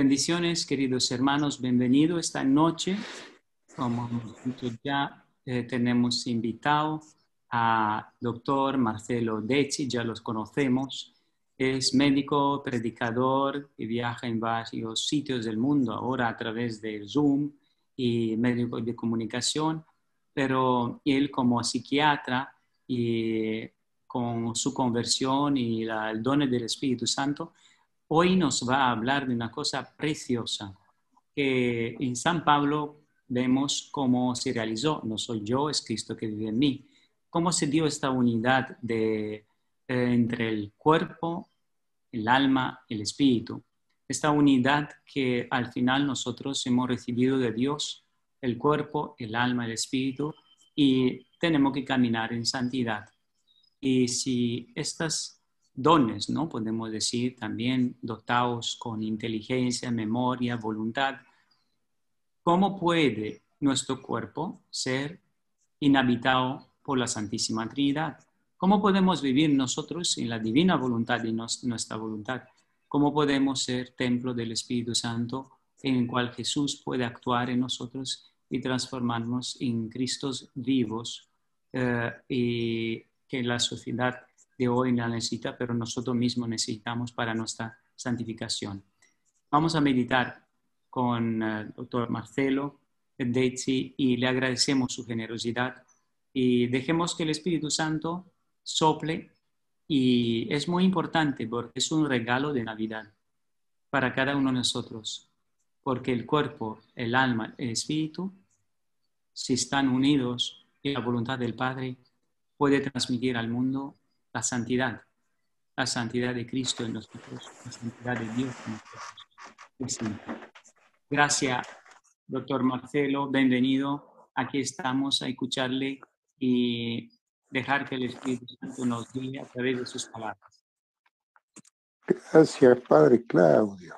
Bendiciones, queridos hermanos, bienvenido esta noche. Como ya tenemos invitado a doctor Marcelo Dechi, ya los conocemos. Es médico, predicador y viaja en varios sitios del mundo, ahora a través de Zoom y medios de comunicación, pero él como psiquiatra y con su conversión y el don del Espíritu Santo, hoy nos va a hablar de una cosa preciosa que en San Pablo vemos cómo se realizó. No soy yo, es Cristo que vive en mí. Cómo se dio esta unidad entre el cuerpo, el alma, el espíritu. Esta unidad que al final nosotros hemos recibido de Dios, el cuerpo, el alma, el espíritu, y tenemos que caminar en santidad. Y si estas dones, ¿no? Podemos decir también dotados con inteligencia, memoria, voluntad. ¿Cómo puede nuestro cuerpo ser inhabitado por la Santísima Trinidad? ¿Cómo podemos vivir nosotros en la divina voluntad y nuestra voluntad? ¿Cómo podemos ser templo del Espíritu Santo en el cual Jesús puede actuar en nosotros y transformarnos en Cristos vivos y que la sociedad de hoy la necesita, pero nosotros mismos necesitamos para nuestra santificación? Vamos a meditar con el doctor Marcelo Dezzi y le agradecemos su generosidad y dejemos que el Espíritu Santo sople, y es muy importante porque es un regalo de Navidad para cada uno de nosotros, porque el cuerpo, el alma, el espíritu, si están unidos en la voluntad del Padre, puede transmitir al mundo la santidad de Cristo en nosotros, la santidad de Dios en nosotros. Gracias, doctor Marcelo, bienvenido. Aquí estamos a escucharle y dejar que el Espíritu Santo nos guíe a través de sus palabras. Gracias, Padre Claudio.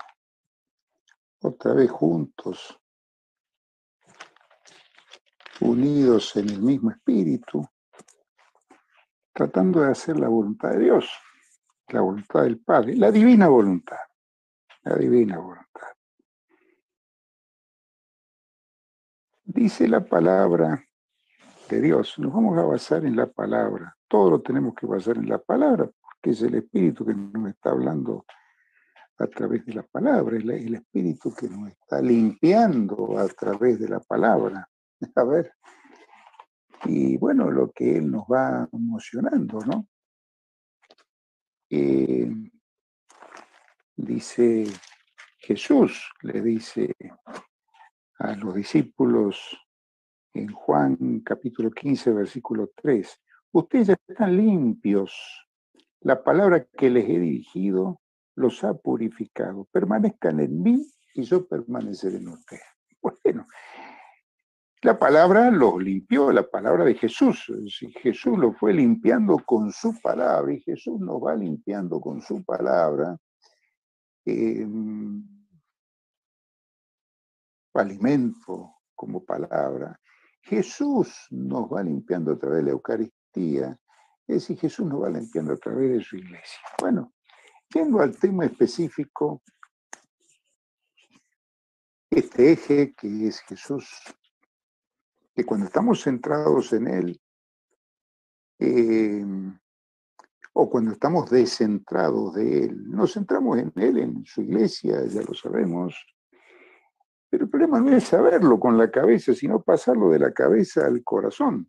Otra vez juntos, unidos en el mismo espíritu, tratando de hacer la voluntad de Dios, la voluntad del Padre, la divina voluntad, la divina voluntad. Dice la palabra de Dios, nos vamos a basar en la palabra, todo lo tenemos que basar en la palabra, porque es el Espíritu que nos está hablando a través de la palabra, es el Espíritu que nos está limpiando a través de la palabra. A ver. Y bueno, lo que él nos va emocionando, ¿no? Dice Jesús, le dice a los discípulos en Juan capítulo 15, versículo 3, ustedes ya están limpios, la palabra que les he dirigido los ha purificado, permanezcan en mí y yo permaneceré en ustedes. Bueno, la palabra los limpió, la palabra de Jesús. Jesús lo fue limpiando con su palabra y Jesús nos va limpiando con su palabra. Alimento como palabra. Jesús nos va limpiando a través de la Eucaristía. Es decir, Jesús nos va limpiando a través de su iglesia. Bueno, yendo al tema específico, este eje que es Jesús, que cuando estamos centrados en él, o cuando estamos descentrados de él, nos centramos en él, en su iglesia, ya lo sabemos, pero el problema no es saberlo con la cabeza, sino pasarlo de la cabeza al corazón.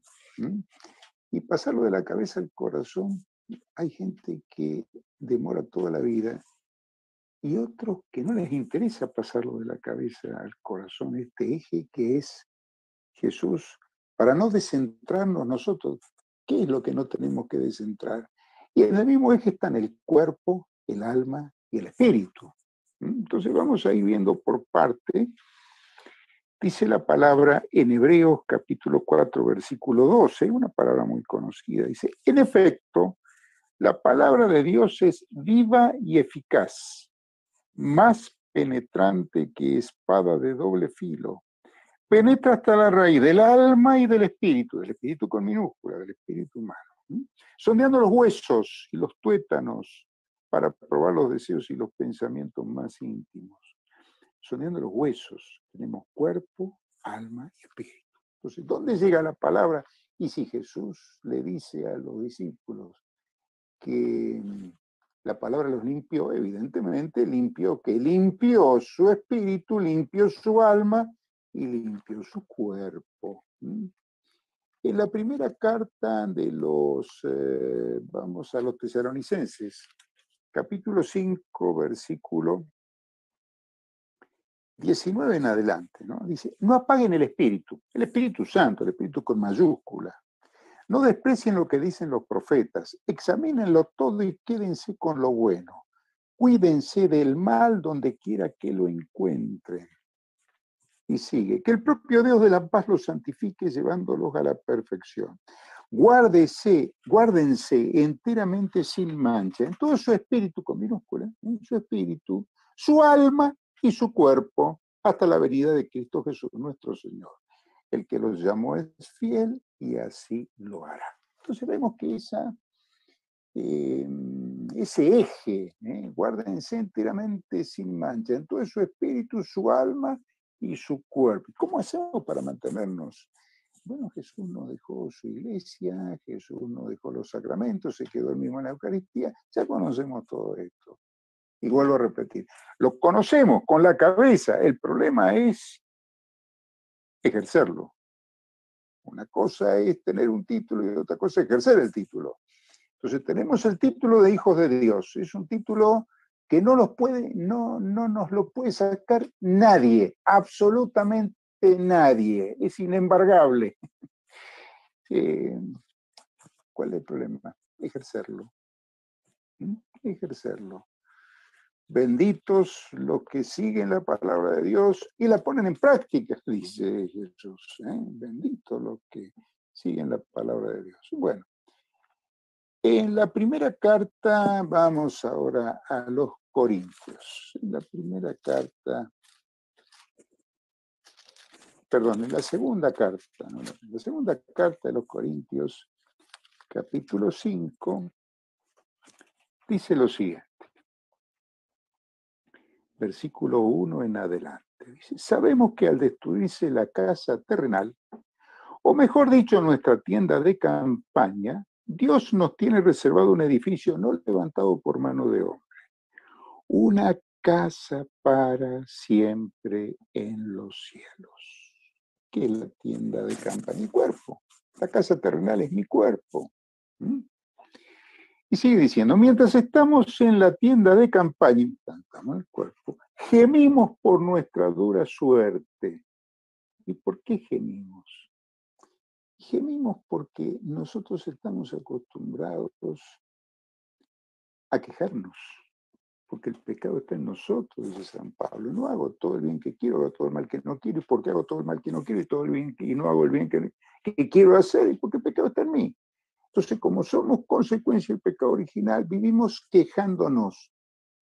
Y pasarlo de la cabeza al corazón, hay gente que demora toda la vida y otros que no les interesa pasarlo de la cabeza al corazón, este eje que es Jesús, para no descentrarnos nosotros. ¿Qué es lo que no tenemos que descentrar? Y en el mismo eje están el cuerpo, el alma y el espíritu. Entonces vamos a ir viendo por parte. Dice la palabra en Hebreos capítulo 4, versículo 12, una palabra muy conocida. Dice, en efecto, la palabra de Dios es viva y eficaz, más penetrante que espada de doble filo. Penetra hasta la raíz del alma y del espíritu con minúscula, del espíritu humano. Sondeando los huesos y los tuétanos para probar los deseos y los pensamientos más íntimos. soniendo los huesos. Tenemos cuerpo, alma y espíritu. Entonces, ¿dónde llega la palabra? Y si Jesús le dice a los discípulos que la palabra los limpió, evidentemente limpió, que limpió su espíritu, limpió su alma y limpió su cuerpo. En la primera carta de los, vamos a los Tesalonicenses, capítulo 5, versículo 19 en adelante, ¿no? Dice, no apaguen el Espíritu Santo, el Espíritu con mayúscula. No desprecien lo que dicen los profetas, examínenlo todo y quédense con lo bueno. Cuídense del mal donde quiera que lo encuentren. Y sigue, que el propio Dios de la paz los santifique llevándolos a la perfección. Guárdense enteramente sin mancha, en todo su espíritu, con minúscula, en su espíritu, su alma y su cuerpo, hasta la venida de Cristo Jesús, nuestro Señor. El que los llamó es fiel y así lo hará. Entonces vemos que ese eje, guárdense enteramente sin mancha, en todo su espíritu, su alma y su cuerpo. ¿Cómo hacemos para mantenernos? Bueno, Jesús nos dejó su iglesia, Jesús nos dejó los sacramentos, se quedó el mismo en la Eucaristía, ya conocemos todo esto. Y vuelvo a repetir, lo conocemos con la cabeza, el problema es ejercerlo. Una cosa es tener un título y otra cosa es ejercer el título. Entonces tenemos el título de hijos de Dios, es un título que no nos lo puede sacar nadie, absolutamente nadie, es inembargable. ¿Cuál es el problema? Ejercerlo. Ejercerlo. Benditos los que siguen la palabra de Dios y la ponen en práctica, dice Jesús. Benditos los que siguen la palabra de Dios. Bueno, en la primera carta, vamos ahora a los Corintios. En la primera carta, perdón, en la segunda carta, ¿no? En la segunda carta de los Corintios, capítulo 5, dice lo siguiente, versículo 1 en adelante. Dice, sabemos que al destruirse la casa terrenal, o mejor dicho, nuestra tienda de campaña, Dios nos tiene reservado un edificio no levantado por mano de hombre, una casa para siempre en los cielos, que es la tienda de campaña, mi cuerpo. La casa terrenal es mi cuerpo. Y sigue diciendo, mientras estamos en la tienda de campaña, estamos en el cuerpo, gemimos por nuestra dura suerte. ¿Y por qué gemimos? Gemimos porque nosotros estamos acostumbrados a quejarnos, porque el pecado está en nosotros, dice San Pablo. No hago todo el bien que quiero, hago todo el mal que no quiero, y porque hago todo el mal que no quiero y todo el bien que no hago el bien que quiero hacer, y porque el pecado está en mí. Entonces, como somos consecuencia del pecado original, vivimos quejándonos.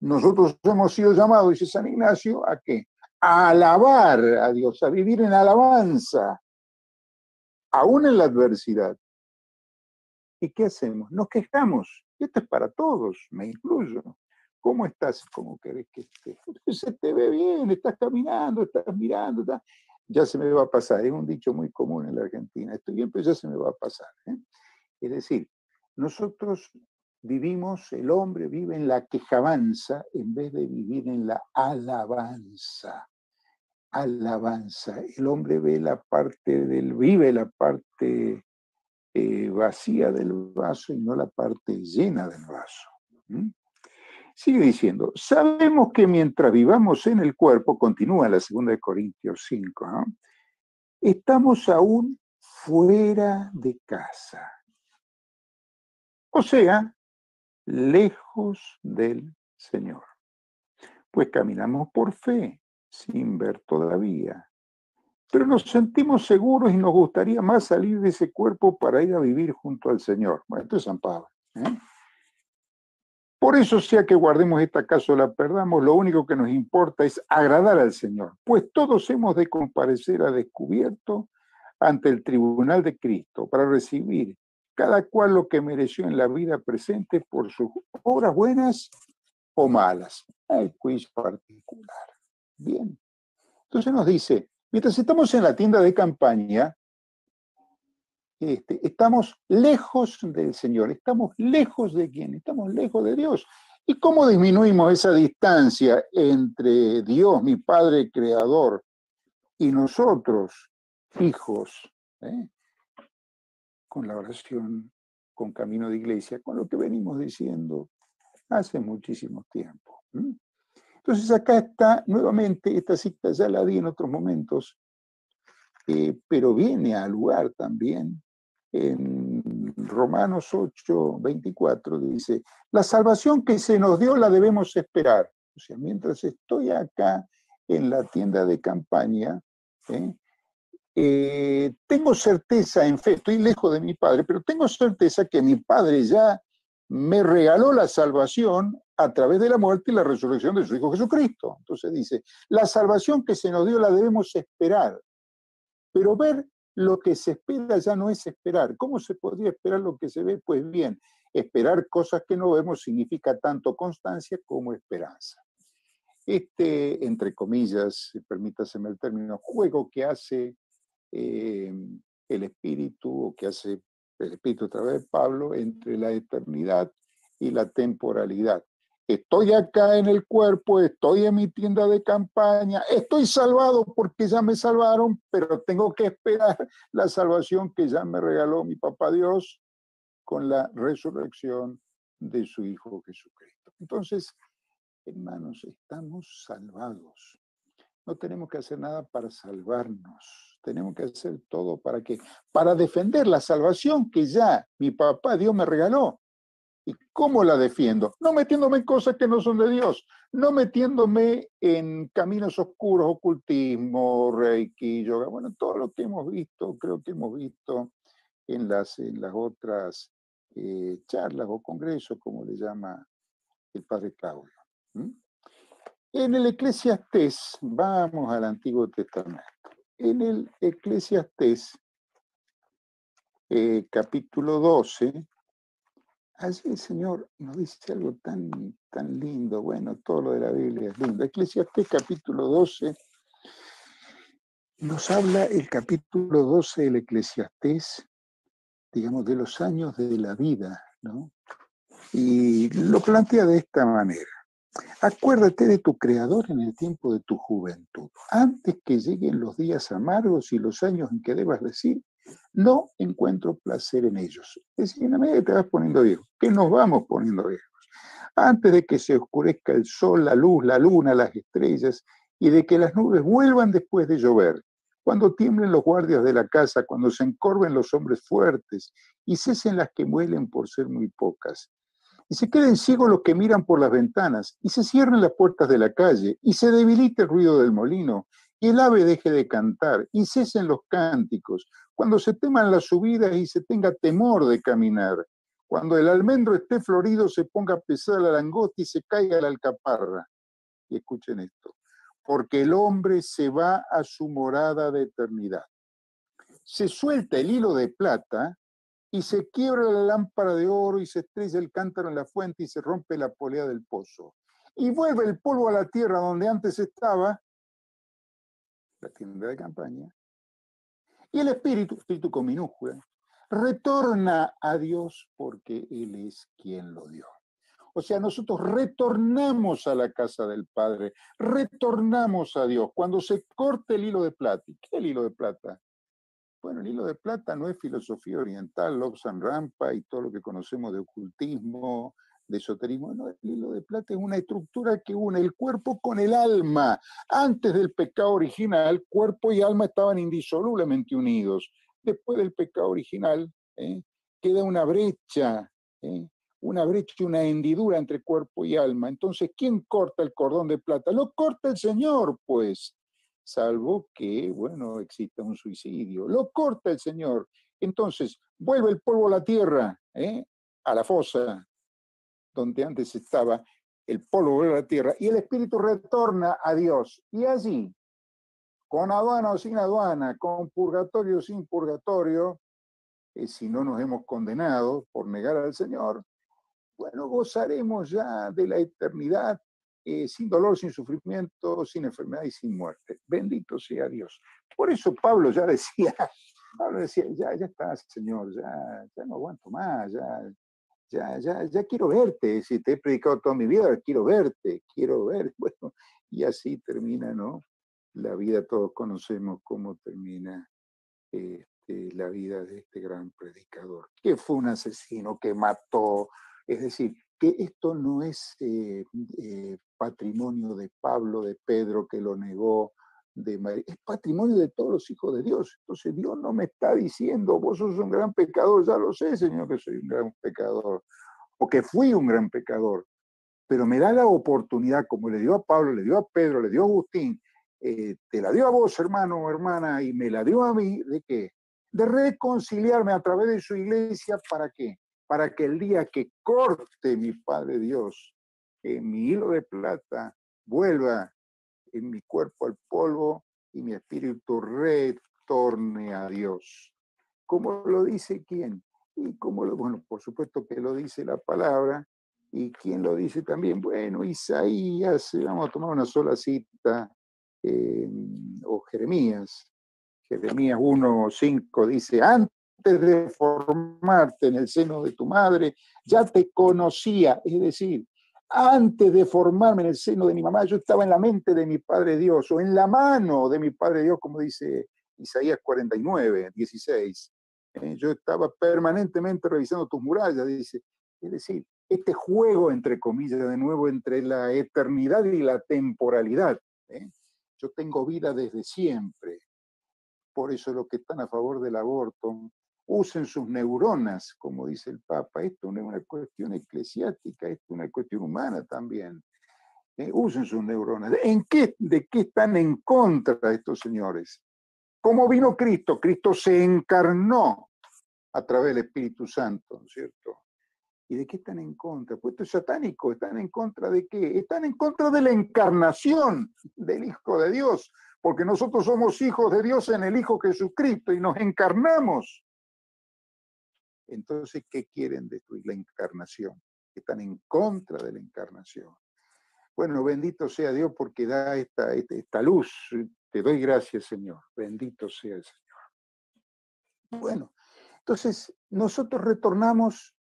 Nosotros hemos sido llamados, dice San Ignacio, ¿a qué? A alabar a Dios, a vivir en alabanza. Aún en la adversidad. ¿Y qué hacemos? Nos quejamos. Y esto es para todos, me incluyo. ¿Cómo estás? ¿Cómo querés que estés? Se te ve bien, estás caminando, estás mirando. Estás... Ya se me va a pasar. Es un dicho muy común en la Argentina. Estoy bien, pero ya se me va a pasar. Es decir, nosotros vivimos, el hombre vive en la quejabanza en vez de vivir en la alabanza. Alabanza. El hombre vive la parte vacía del vaso y no la parte llena del vaso. Sigue diciendo, sabemos que mientras vivamos en el cuerpo, continúa la segunda de Corintios 5, ¿no? Estamos aún fuera de casa. O sea, lejos del Señor. Pues caminamos por fe. Sin ver todavía. Pero nos sentimos seguros y nos gustaría más salir de ese cuerpo para ir a vivir junto al Señor. Bueno, esto es San Pablo. Por eso, sea que guardemos esta casa o la perdamos, lo único que nos importa es agradar al Señor, pues todos hemos de comparecer a descubierto ante el tribunal de Cristo para recibir cada cual lo que mereció en la vida presente por sus obras buenas o malas. El juicio particular. Bien, Entonces nos dice, mientras estamos en la tienda de campaña, estamos lejos del Señor, estamos lejos de quién, estamos lejos de Dios. ¿Y cómo disminuimos esa distancia entre Dios, mi Padre Creador, y nosotros, hijos, con la oración, con camino de iglesia, con lo que venimos diciendo hace muchísimo tiempo? Entonces acá está nuevamente, esta cita ya la di en otros momentos, pero viene al lugar también en Romanos 8, 24, dice, la salvación que se nos dio la debemos esperar. O sea, mientras estoy acá en la tienda de campaña, tengo certeza en fe, estoy lejos de mi Padre, pero tengo certeza que mi Padre ya me regaló la salvación a través de la muerte y la resurrección de su Hijo Jesucristo. Entonces dice, la salvación que se nos dio la debemos esperar, pero ver lo que se espera ya no es esperar. ¿Cómo se podría esperar lo que se ve? Pues bien, esperar cosas que no vemos significa tanto constancia como esperanza. Este, entre comillas, permítaseme el término, juego que hace el Espíritu, o que hace el Espíritu a través de Pablo, entre la eternidad y la temporalidad. Estoy acá en el cuerpo, estoy en mi tienda de campaña, estoy salvado porque ya me salvaron, pero tengo que esperar la salvación que ya me regaló mi papá Dios con la resurrección de su Hijo Jesucristo. Entonces, hermanos, estamos salvados. No tenemos que hacer nada para salvarnos. Tenemos que hacer todo para que, para defender la salvación que ya mi papá Dios me regaló. ¿Y cómo la defiendo? No metiéndome en cosas que no son de Dios, no metiéndome en caminos oscuros, ocultismo, reiki, yoga, bueno, todo lo que hemos visto, creo que hemos visto en las otras charlas o congresos, como le llama el Padre Claudio. En el Eclesiastés, vamos al Antiguo Testamento, en el Eclesiastés, capítulo 12, allí el Señor nos dice algo tan lindo. Bueno, todo lo de la Biblia es lindo. Eclesiastés capítulo 12. Nos habla el capítulo 12 del Eclesiastés, digamos, de los años de la vida, ¿no? Y lo plantea de esta manera. Acuérdate de tu Creador en el tiempo de tu juventud, antes que lleguen los días amargos y los años en que debas decir, no encuentro placer en ellos. Es decir, en la medida que te vas poniendo viejo, que nos vamos poniendo viejos, antes de que se oscurezca el sol, la luz, la luna, las estrellas, y de que las nubes vuelvan después de llover, cuando tiemblen los guardias de la casa, cuando se encorven los hombres fuertes, y cesen las que muelen por ser muy pocas, y se queden ciegos los que miran por las ventanas, y se cierren las puertas de la calle, y se debilite el ruido del molino, y el ave deje de cantar, y cesen los cánticos, cuando se teman las subidas y se tenga temor de caminar, cuando el almendro esté florido, se ponga pesada la langosta y se caiga la alcaparra. Y escuchen esto, porque el hombre se va a su morada de eternidad. Se suelta el hilo de plata y se quiebra la lámpara de oro y se estrella el cántaro en la fuente y se rompe la polea del pozo. Y vuelve el polvo a la tierra donde antes estaba, la tienda de campaña. Y el Espíritu, Espíritu con minúscula, retorna a Dios porque Él es quien lo dio. O sea, nosotros retornamos a la casa del Padre, retornamos a Dios. Cuando se corte el hilo de plata, ¿y qué es el hilo de plata? Bueno, el hilo de plata no es filosofía oriental, Lobsang Rampa y todo lo que conocemos de ocultismo, de esoterismo. No, el hilo de plata es una estructura que une el cuerpo con el alma. Antes del pecado original, cuerpo y alma estaban indisolublemente unidos. Después del pecado original, queda una brecha, una hendidura entre cuerpo y alma. Entonces, ¿quién corta el cordón de plata? Lo corta el Señor, pues, salvo que, bueno, exista un suicidio. Lo corta el Señor. Entonces, vuelve el polvo a la tierra, a la fosa, donde antes estaba, el polvo vuelve a la tierra, y el Espíritu retorna a Dios. Y allí, con aduana o sin aduana, con purgatorio o sin purgatorio, si no nos hemos condenado por negar al Señor, bueno, gozaremos ya de la eternidad sin dolor, sin sufrimiento, sin enfermedad y sin muerte. Bendito sea Dios. Por eso Pablo ya decía, ya está, Señor, ya no aguanto más, ya quiero verte. Si te he predicado toda mi vida, quiero verte, quiero ver. Bueno, y así termina, ¿no? La vida, todos conocemos cómo termina la vida de este gran predicador, que fue un asesino, que mató. Es decir, que esto no es patrimonio de Pablo, de Pedro, que lo negó, de María. Es patrimonio de todos los hijos de Dios. Entonces Dios no me está diciendo, vos sos un gran pecador, ya lo sé, Señor, que soy un gran pecador, o que fui un gran pecador, pero me da la oportunidad, como le dio a Pablo, le dio a Pedro, le dio a Agustín, te la dio a vos, hermano o hermana, y me la dio a mí, ¿de qué? De reconciliarme a través de su iglesia, ¿para qué? Para que el día que corte mi Padre Dios, mi hilo de plata vuelva en mi cuerpo al polvo y mi espíritu retorne a Dios. ¿Cómo lo dice quién? Y cómo lo, bueno, por supuesto que lo dice la palabra. ¿Y quién lo dice también? Bueno, Isaías, vamos a tomar una sola cita, o Jeremías. Jeremías 1:5 dice, antes de formarte en el seno de tu madre, ya te conocía. Es decir, antes de formarme en el seno de mi mamá, yo estaba en la mente de mi Padre Dios, o en la mano de mi Padre Dios, como dice Isaías 49:16. Yo estaba permanentemente revisando tus murallas, dice. Es decir, este juego, entre comillas, de nuevo, entre la eternidad y la temporalidad. Yo tengo vida desde siempre. Por eso los que están a favor del aborto, usen sus neuronas, como dice el Papa. Esto no es una cuestión eclesiástica, esto es una cuestión humana también. Usen sus neuronas. ¿De qué están en contra estos señores? ¿Cómo vino Cristo? Cristo se encarnó a través del Espíritu Santo, ¿no es cierto? ¿Y de qué están en contra? Pues esto es satánico. ¿Están en contra de qué? Están en contra de la encarnación del Hijo de Dios, porque nosotros somos hijos de Dios en el Hijo Jesucristo y nos encarnamos. Entonces, ¿qué quieren destruir? La encarnación. Están en contra de la encarnación. Bueno, bendito sea Dios porque da esta luz. Te doy gracias, Señor. Bendito sea el Señor. Bueno, entonces nosotros retornamos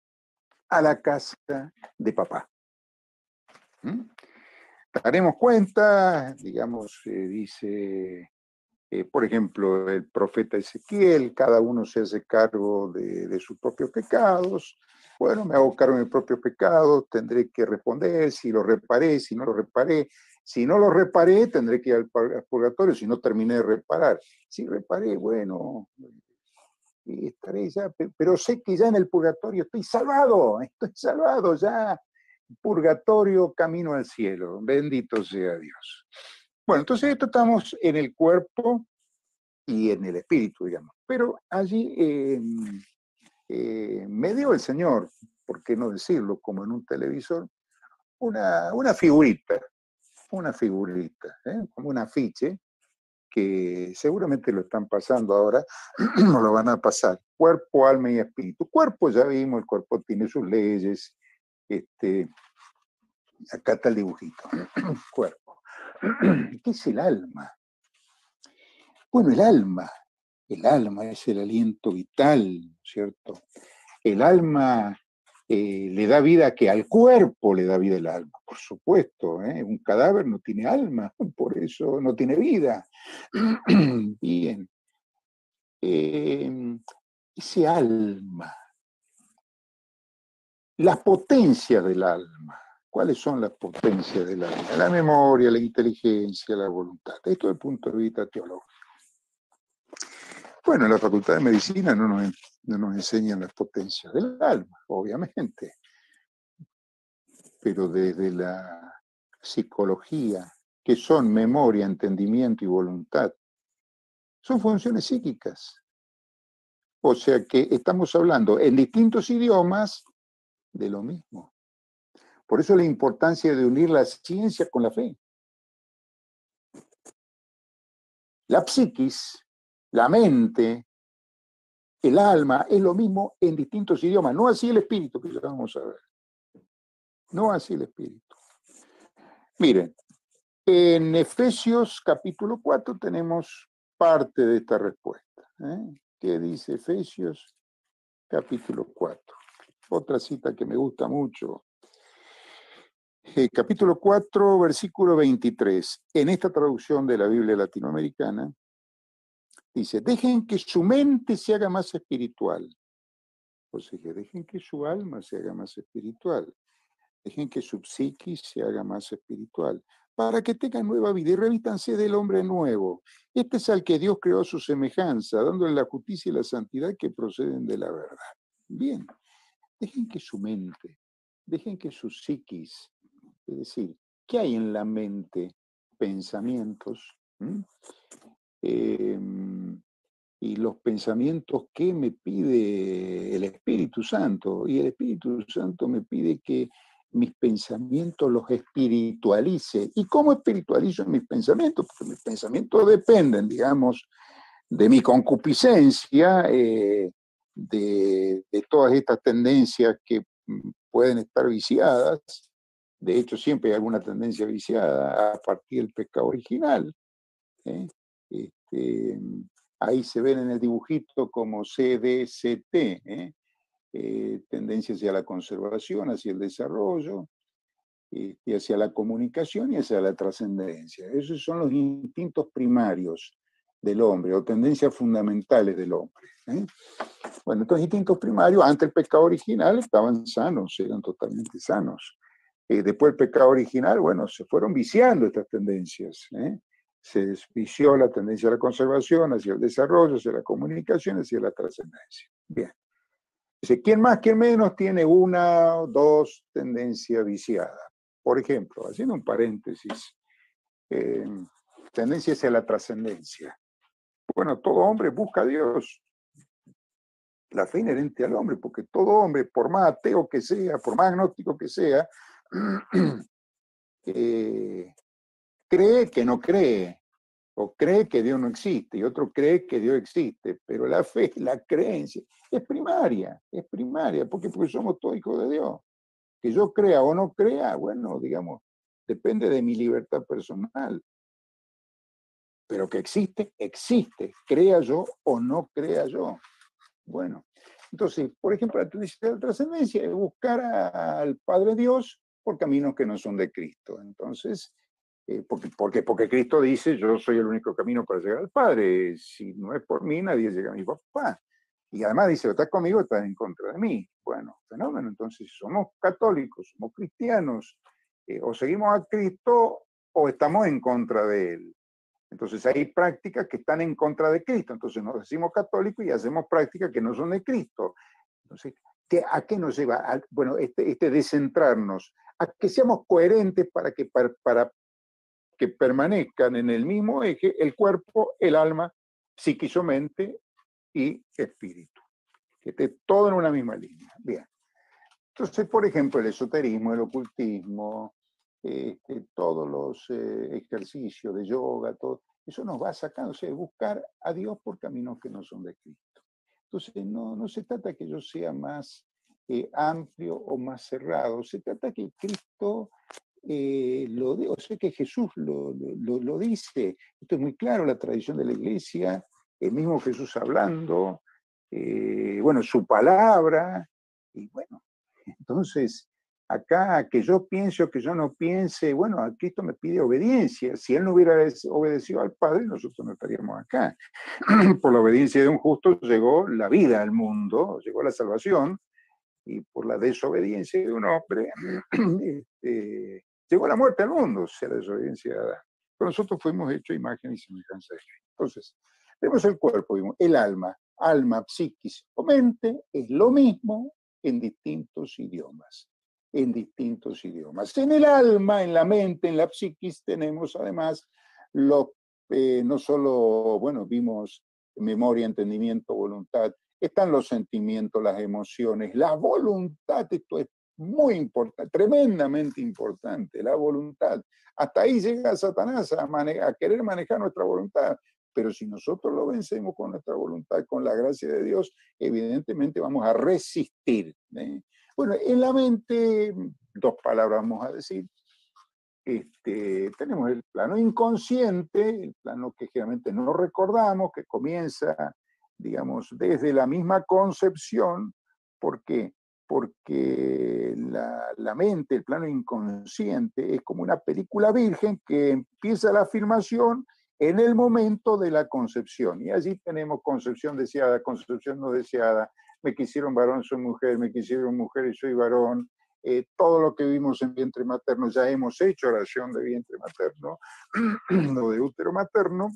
a la casa de papá. Daremos cuenta, digamos, dice... por ejemplo, el profeta Ezequiel, cada uno se hace cargo de sus propios pecados. Bueno, me hago cargo de mis propios pecados, tendré que responder si lo reparé, si no lo reparé. Si no lo reparé, tendré que ir al purgatorio, si no terminé de reparar. Si reparé, bueno, estaré ya, pero sé que ya en el purgatorio estoy salvado ya. Purgatorio, camino al cielo, bendito sea Dios. Bueno, entonces esto estamos en el cuerpo y en el espíritu, digamos. Pero allí me dio el Señor, por qué no decirlo, como en un televisor, una figurita, como un afiche, que seguramente lo están pasando ahora, no lo van a pasar. Cuerpo, alma y espíritu. Cuerpo, ya vimos, el cuerpo tiene sus leyes. Acá está el dibujito, cuerpo. ¿Qué es el alma? Bueno, el alma es el aliento vital, ¿cierto? El alma le da vida, que al cuerpo le da vida el alma, por supuesto, un cadáver no tiene alma, por eso no tiene vida. Bien. Ese alma, las potencias del alma. ¿Cuáles son las potencias del alma? La memoria, la inteligencia, la voluntad. Esto desde el punto de vista teológico. Bueno, en la Facultad de Medicina no nos enseñan las potencias del alma, obviamente. Pero desde la psicología, que son memoria, entendimiento y voluntad, son funciones psíquicas. O sea que estamos hablando en distintos idiomas de lo mismo. Por eso la importancia de unir la ciencia con la fe. La psiquis, la mente, el alma, es lo mismo en distintos idiomas. No así el espíritu, que ya vamos a ver. No así el espíritu. Miren, en Efesios capítulo 4 tenemos parte de esta respuesta. ¿Qué dice Efesios capítulo 4? Otra cita que me gusta mucho. Capítulo 4, versículo 23. En esta traducción de la Biblia latinoamericana, dice, dejen que su mente se haga más espiritual. O sea, que dejen que su alma se haga más espiritual. Dejen que su psiquis se haga más espiritual. Para que tengan nueva vida y revístanse del hombre nuevo. Este es al que Dios creó a su semejanza, dándole la justicia y la santidad que proceden de la verdad. Bien, dejen que su mente, dejen que su psiquis, es decir, ¿qué hay en la mente? Pensamientos. Y los pensamientos que me pide el Espíritu Santo. Y el Espíritu Santo me pide que mis pensamientos los espiritualice. ¿Y cómo espiritualizo mis pensamientos? Porque mis pensamientos dependen, digamos, de mi concupiscencia, de todas estas tendencias que pueden estar viciadas. De hecho, siempre hay alguna tendencia viciada a partir del pecado original. Ahí se ven en el dibujito como CDCT, tendencia hacia la conservación, hacia el desarrollo, y hacia la comunicación y hacia la trascendencia. Esos son los instintos primarios del hombre, o tendencias fundamentales del hombre. Bueno, estos instintos primarios, antes del pecado original, estaban sanos, eran totalmente sanos. Después del pecado original, bueno, se fueron viciando estas tendencias, Se desvició la tendencia a la conservación, hacia el desarrollo, hacia la comunicación, hacia la trascendencia. Bien. Dice, ¿quién más, quién menos tiene una o dos tendencias viciadas? Por ejemplo, haciendo un paréntesis, tendencia hacia la trascendencia. Bueno, todo hombre busca a Dios. La fe inherente al hombre, porque todo hombre, por más ateo que sea, por más agnóstico que sea, cree que no cree, o cree que Dios no existe, y otro cree que Dios existe, pero la fe, la creencia, es primaria, porque somos todos hijos de Dios. Que yo crea o no crea, bueno, digamos, depende de mi libertad personal. Pero que existe, existe, crea yo o no crea yo. Bueno, entonces, por ejemplo, la tendencia de la trascendencia es buscar al Padre Dios por caminos que no son de Cristo. Entonces, porque Cristo dice, yo soy el único camino para llegar al Padre, si no es por mí nadie llega a mi papá. Y además dice, o estás conmigo, estás en contra de mí. Bueno, fenómeno, entonces somos católicos, somos cristianos, o seguimos a Cristo o estamos en contra de Él. Entonces hay prácticas que están en contra de Cristo, entonces nos decimos católicos y hacemos prácticas que no son de Cristo. Entonces, ¿a qué nos lleva? Bueno, este descentrarnos, a que seamos coherentes para que permanezcan en el mismo eje el cuerpo, el alma, psiquis o mente y espíritu. Que esté todo en una misma línea. Bien. Entonces, por ejemplo, el esoterismo, el ocultismo, todos los ejercicios de yoga, todo, eso nos va sacando, o sea, buscar a Dios por caminos que no son de Cristo. Entonces, no se trata que yo sea más amplio o más cerrado, se trata que Cristo... que Jesús lo dice, esto es muy claro, la tradición de la Iglesia, el mismo Jesús hablando, bueno, su palabra, y bueno, entonces, acá, que yo piense o que yo no piense, bueno, a Cristo me pide obediencia, si Él no hubiera obedecido al Padre, nosotros no estaríamos acá. Por la obediencia de un justo llegó la vida al mundo, llegó la salvación, y por la desobediencia de un hombre, llegó la muerte al mundo, o sea, la desobediencia de Adán. Pero nosotros fuimos hechos imagen y semejanza de Cristo. Entonces, vemos el cuerpo, vimos el alma, psiquis o mente, es lo mismo en distintos idiomas. En distintos idiomas. En el alma, en la mente, en la psiquis, tenemos además, no solo, bueno, vimos memoria, entendimiento, voluntad, están los sentimientos, las emociones, la voluntad, esto es muy importante, tremendamente importante, la voluntad. Hasta ahí llega Satanás a querer manejar nuestra voluntad, pero si nosotros lo vencemos con nuestra voluntad, con la gracia de Dios, evidentemente vamos a resistir. Bueno, en la mente, dos palabras vamos a decir, tenemos el plano inconsciente, el plano que generalmente no recordamos, que comienza, digamos, desde la misma concepción. ¿Por qué? Porque la mente, el plano inconsciente, es como una película virgen que empieza la filmación en el momento de la concepción. Y allí tenemos concepción deseada, concepción no deseada, me quisieron varón, soy mujer, me quisieron mujer y soy varón, todo lo que vimos en vientre materno, ya hemos hecho oración de vientre materno, o de útero materno.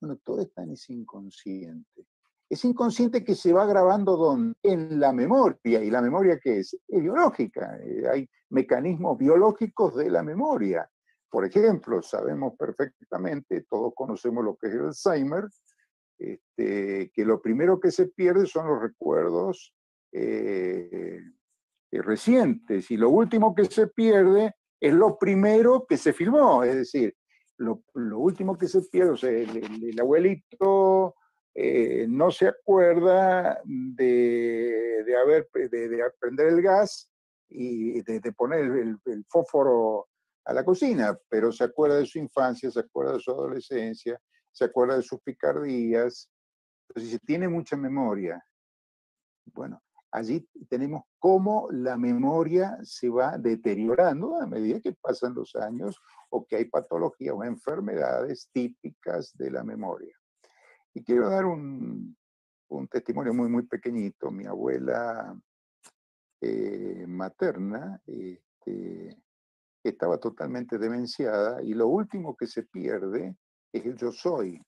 Bueno, todo está en ese inconsciente. Es inconsciente que se va grabando ¿dónde? En la memoria. ¿Y la memoria qué es? Es biológica. Hay mecanismos biológicos de la memoria. Por ejemplo, sabemos perfectamente, todos conocemos lo que es el Alzheimer, que lo primero que se pierde son los recuerdos recientes, y lo último que se pierde es lo primero que se filmó. Es decir, lo último que se pierde, o sea, el abuelito... no se acuerda de prender el gas y de poner el fósforo a la cocina, pero se acuerda de su infancia, se acuerda de su adolescencia, se acuerda de sus picardías. Entonces, si tiene mucha memoria, bueno, allí tenemos cómo la memoria se va deteriorando a medida que pasan los años o que hay patologías o enfermedades típicas de la memoria. Y quiero dar un testimonio muy, muy pequeñito. Mi abuela materna estaba totalmente demenciada y lo último que se pierde es el yo soy.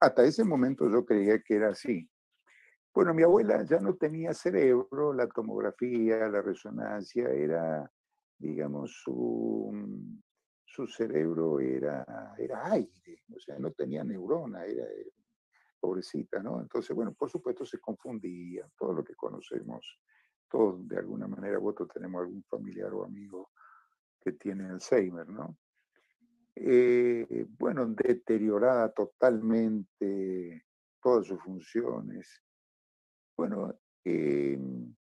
Hasta ese momento yo creía que era así. Bueno, mi abuela ya no tenía cerebro, la tomografía, la resonancia, era, digamos, su cerebro era aire, o sea, no tenía neurona, era pobrecita, ¿no? Entonces, bueno, por supuesto se confundía, todo lo que conocemos, todos de alguna manera u otra tenemos algún familiar o amigo que tiene Alzheimer, ¿no? Bueno, deteriorada totalmente todas sus funciones. Bueno, y le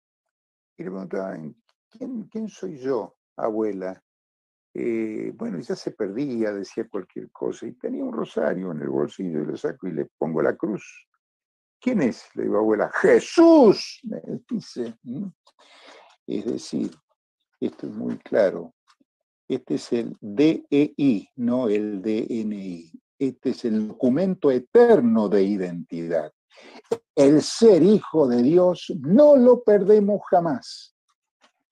preguntaban, ¿quién soy yo, abuela? Bueno, ya se perdía, decía cualquier cosa, y tenía un rosario en el bolsillo, y lo saco y le pongo la cruz. ¿Quién es? Le digo, abuela, ¡Jesús! Me dice. Es decir, esto es muy claro, este es el DEI, no el DNI. Este es el documento eterno de identidad. El ser hijo de Dios no lo perdemos jamás.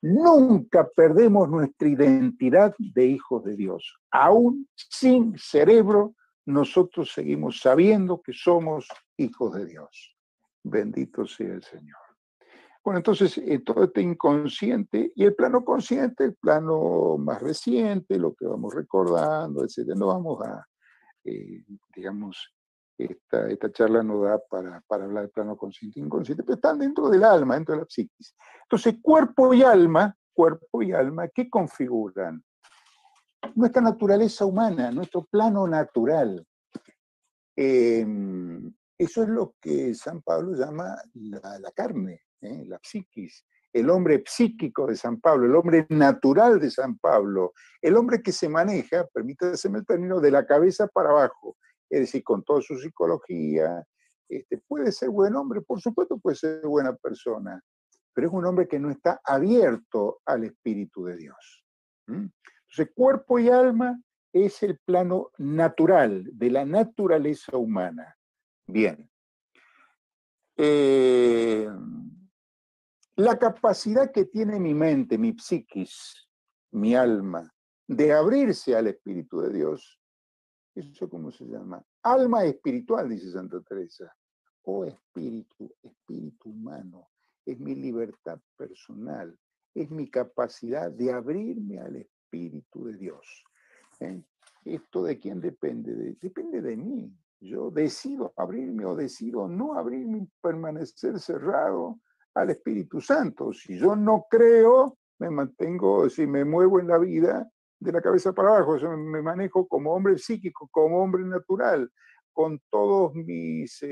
Nunca perdemos nuestra identidad de hijos de Dios. Aún sin cerebro, nosotros seguimos sabiendo que somos hijos de Dios. Bendito sea el Señor. Bueno, entonces, todo este inconsciente y el plano consciente, el plano más reciente, lo que vamos recordando, etc. No vamos a, digamos, esta charla no da para hablar del plano consciente e inconsciente, pero están dentro del alma, dentro de la psiquis. Entonces, cuerpo y alma, ¿qué configuran? Nuestra naturaleza humana, nuestro plano natural. Eso es lo que San Pablo llama la carne, la psiquis. El hombre psíquico de San Pablo, el hombre natural de San Pablo, el hombre que se maneja, permítaseme el término, de la cabeza para abajo. Es decir, con toda su psicología, puede ser buen hombre, por supuesto puede ser buena persona, pero es un hombre que no está abierto al Espíritu de Dios. Entonces, cuerpo y alma es el plano natural, de la naturaleza humana. Bien. La capacidad que tiene mi mente, mi psiquis, mi alma, de abrirse al Espíritu de Dios, ¿eso cómo se llama? Alma espiritual, dice Santa Teresa. Oh espíritu humano, es mi libertad personal, es mi capacidad de abrirme al Espíritu de Dios. ¿Esto de quién depende? Depende de mí. Yo decido abrirme o decido no abrirme y permanecer cerrado al Espíritu Santo. Si yo no creo, me mantengo, si me muevo en la vida, de la cabeza para abajo, me manejo como hombre psíquico, como hombre natural, con todos mis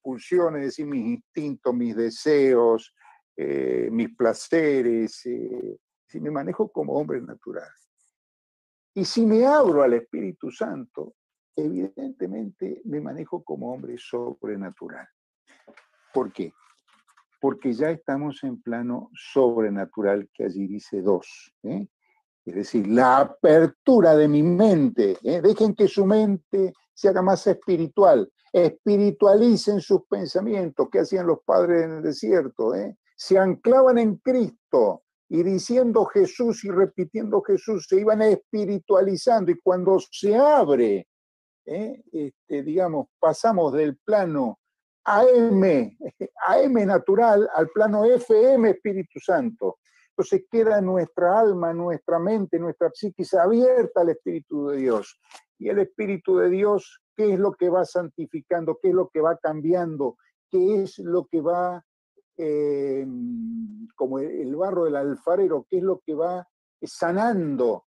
pulsiones y mis instintos, mis deseos, mis placeres, si me manejo como hombre natural. Y si me abro al Espíritu Santo, evidentemente me manejo como hombre sobrenatural. ¿Por qué? Porque ya estamos en plano sobrenatural, que allí dice 2. Es decir, la apertura de mi mente. Dejen que su mente se haga más espiritual. Espiritualicen sus pensamientos. ¿Qué hacían los padres en el desierto? Se anclaban en Cristo. Y diciendo Jesús y repitiendo Jesús, se iban espiritualizando. Y cuando se abre, digamos, pasamos del plano AM natural al plano FM Espíritu Santo. Entonces queda nuestra alma, nuestra mente, nuestra psiquis abierta al Espíritu de Dios. Y el Espíritu de Dios, ¿qué es lo que va santificando? ¿Qué es lo que va cambiando? ¿Qué es lo que va... como el barro del alfarero, que es lo que va sanando?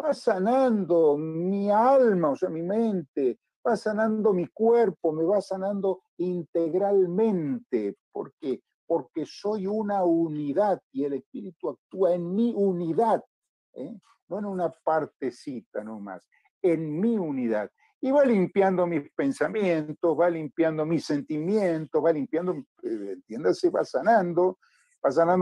Va sanando mi alma, o sea, mi mente, va sanando mi cuerpo, me va sanando integralmente. ¿Por qué? Porque soy una unidad y el Espíritu actúa en mi unidad, no en una partecita nomás, en mi unidad. Y va limpiando mis pensamientos, va limpiando mis sentimientos, va limpiando, entiéndase, va sanando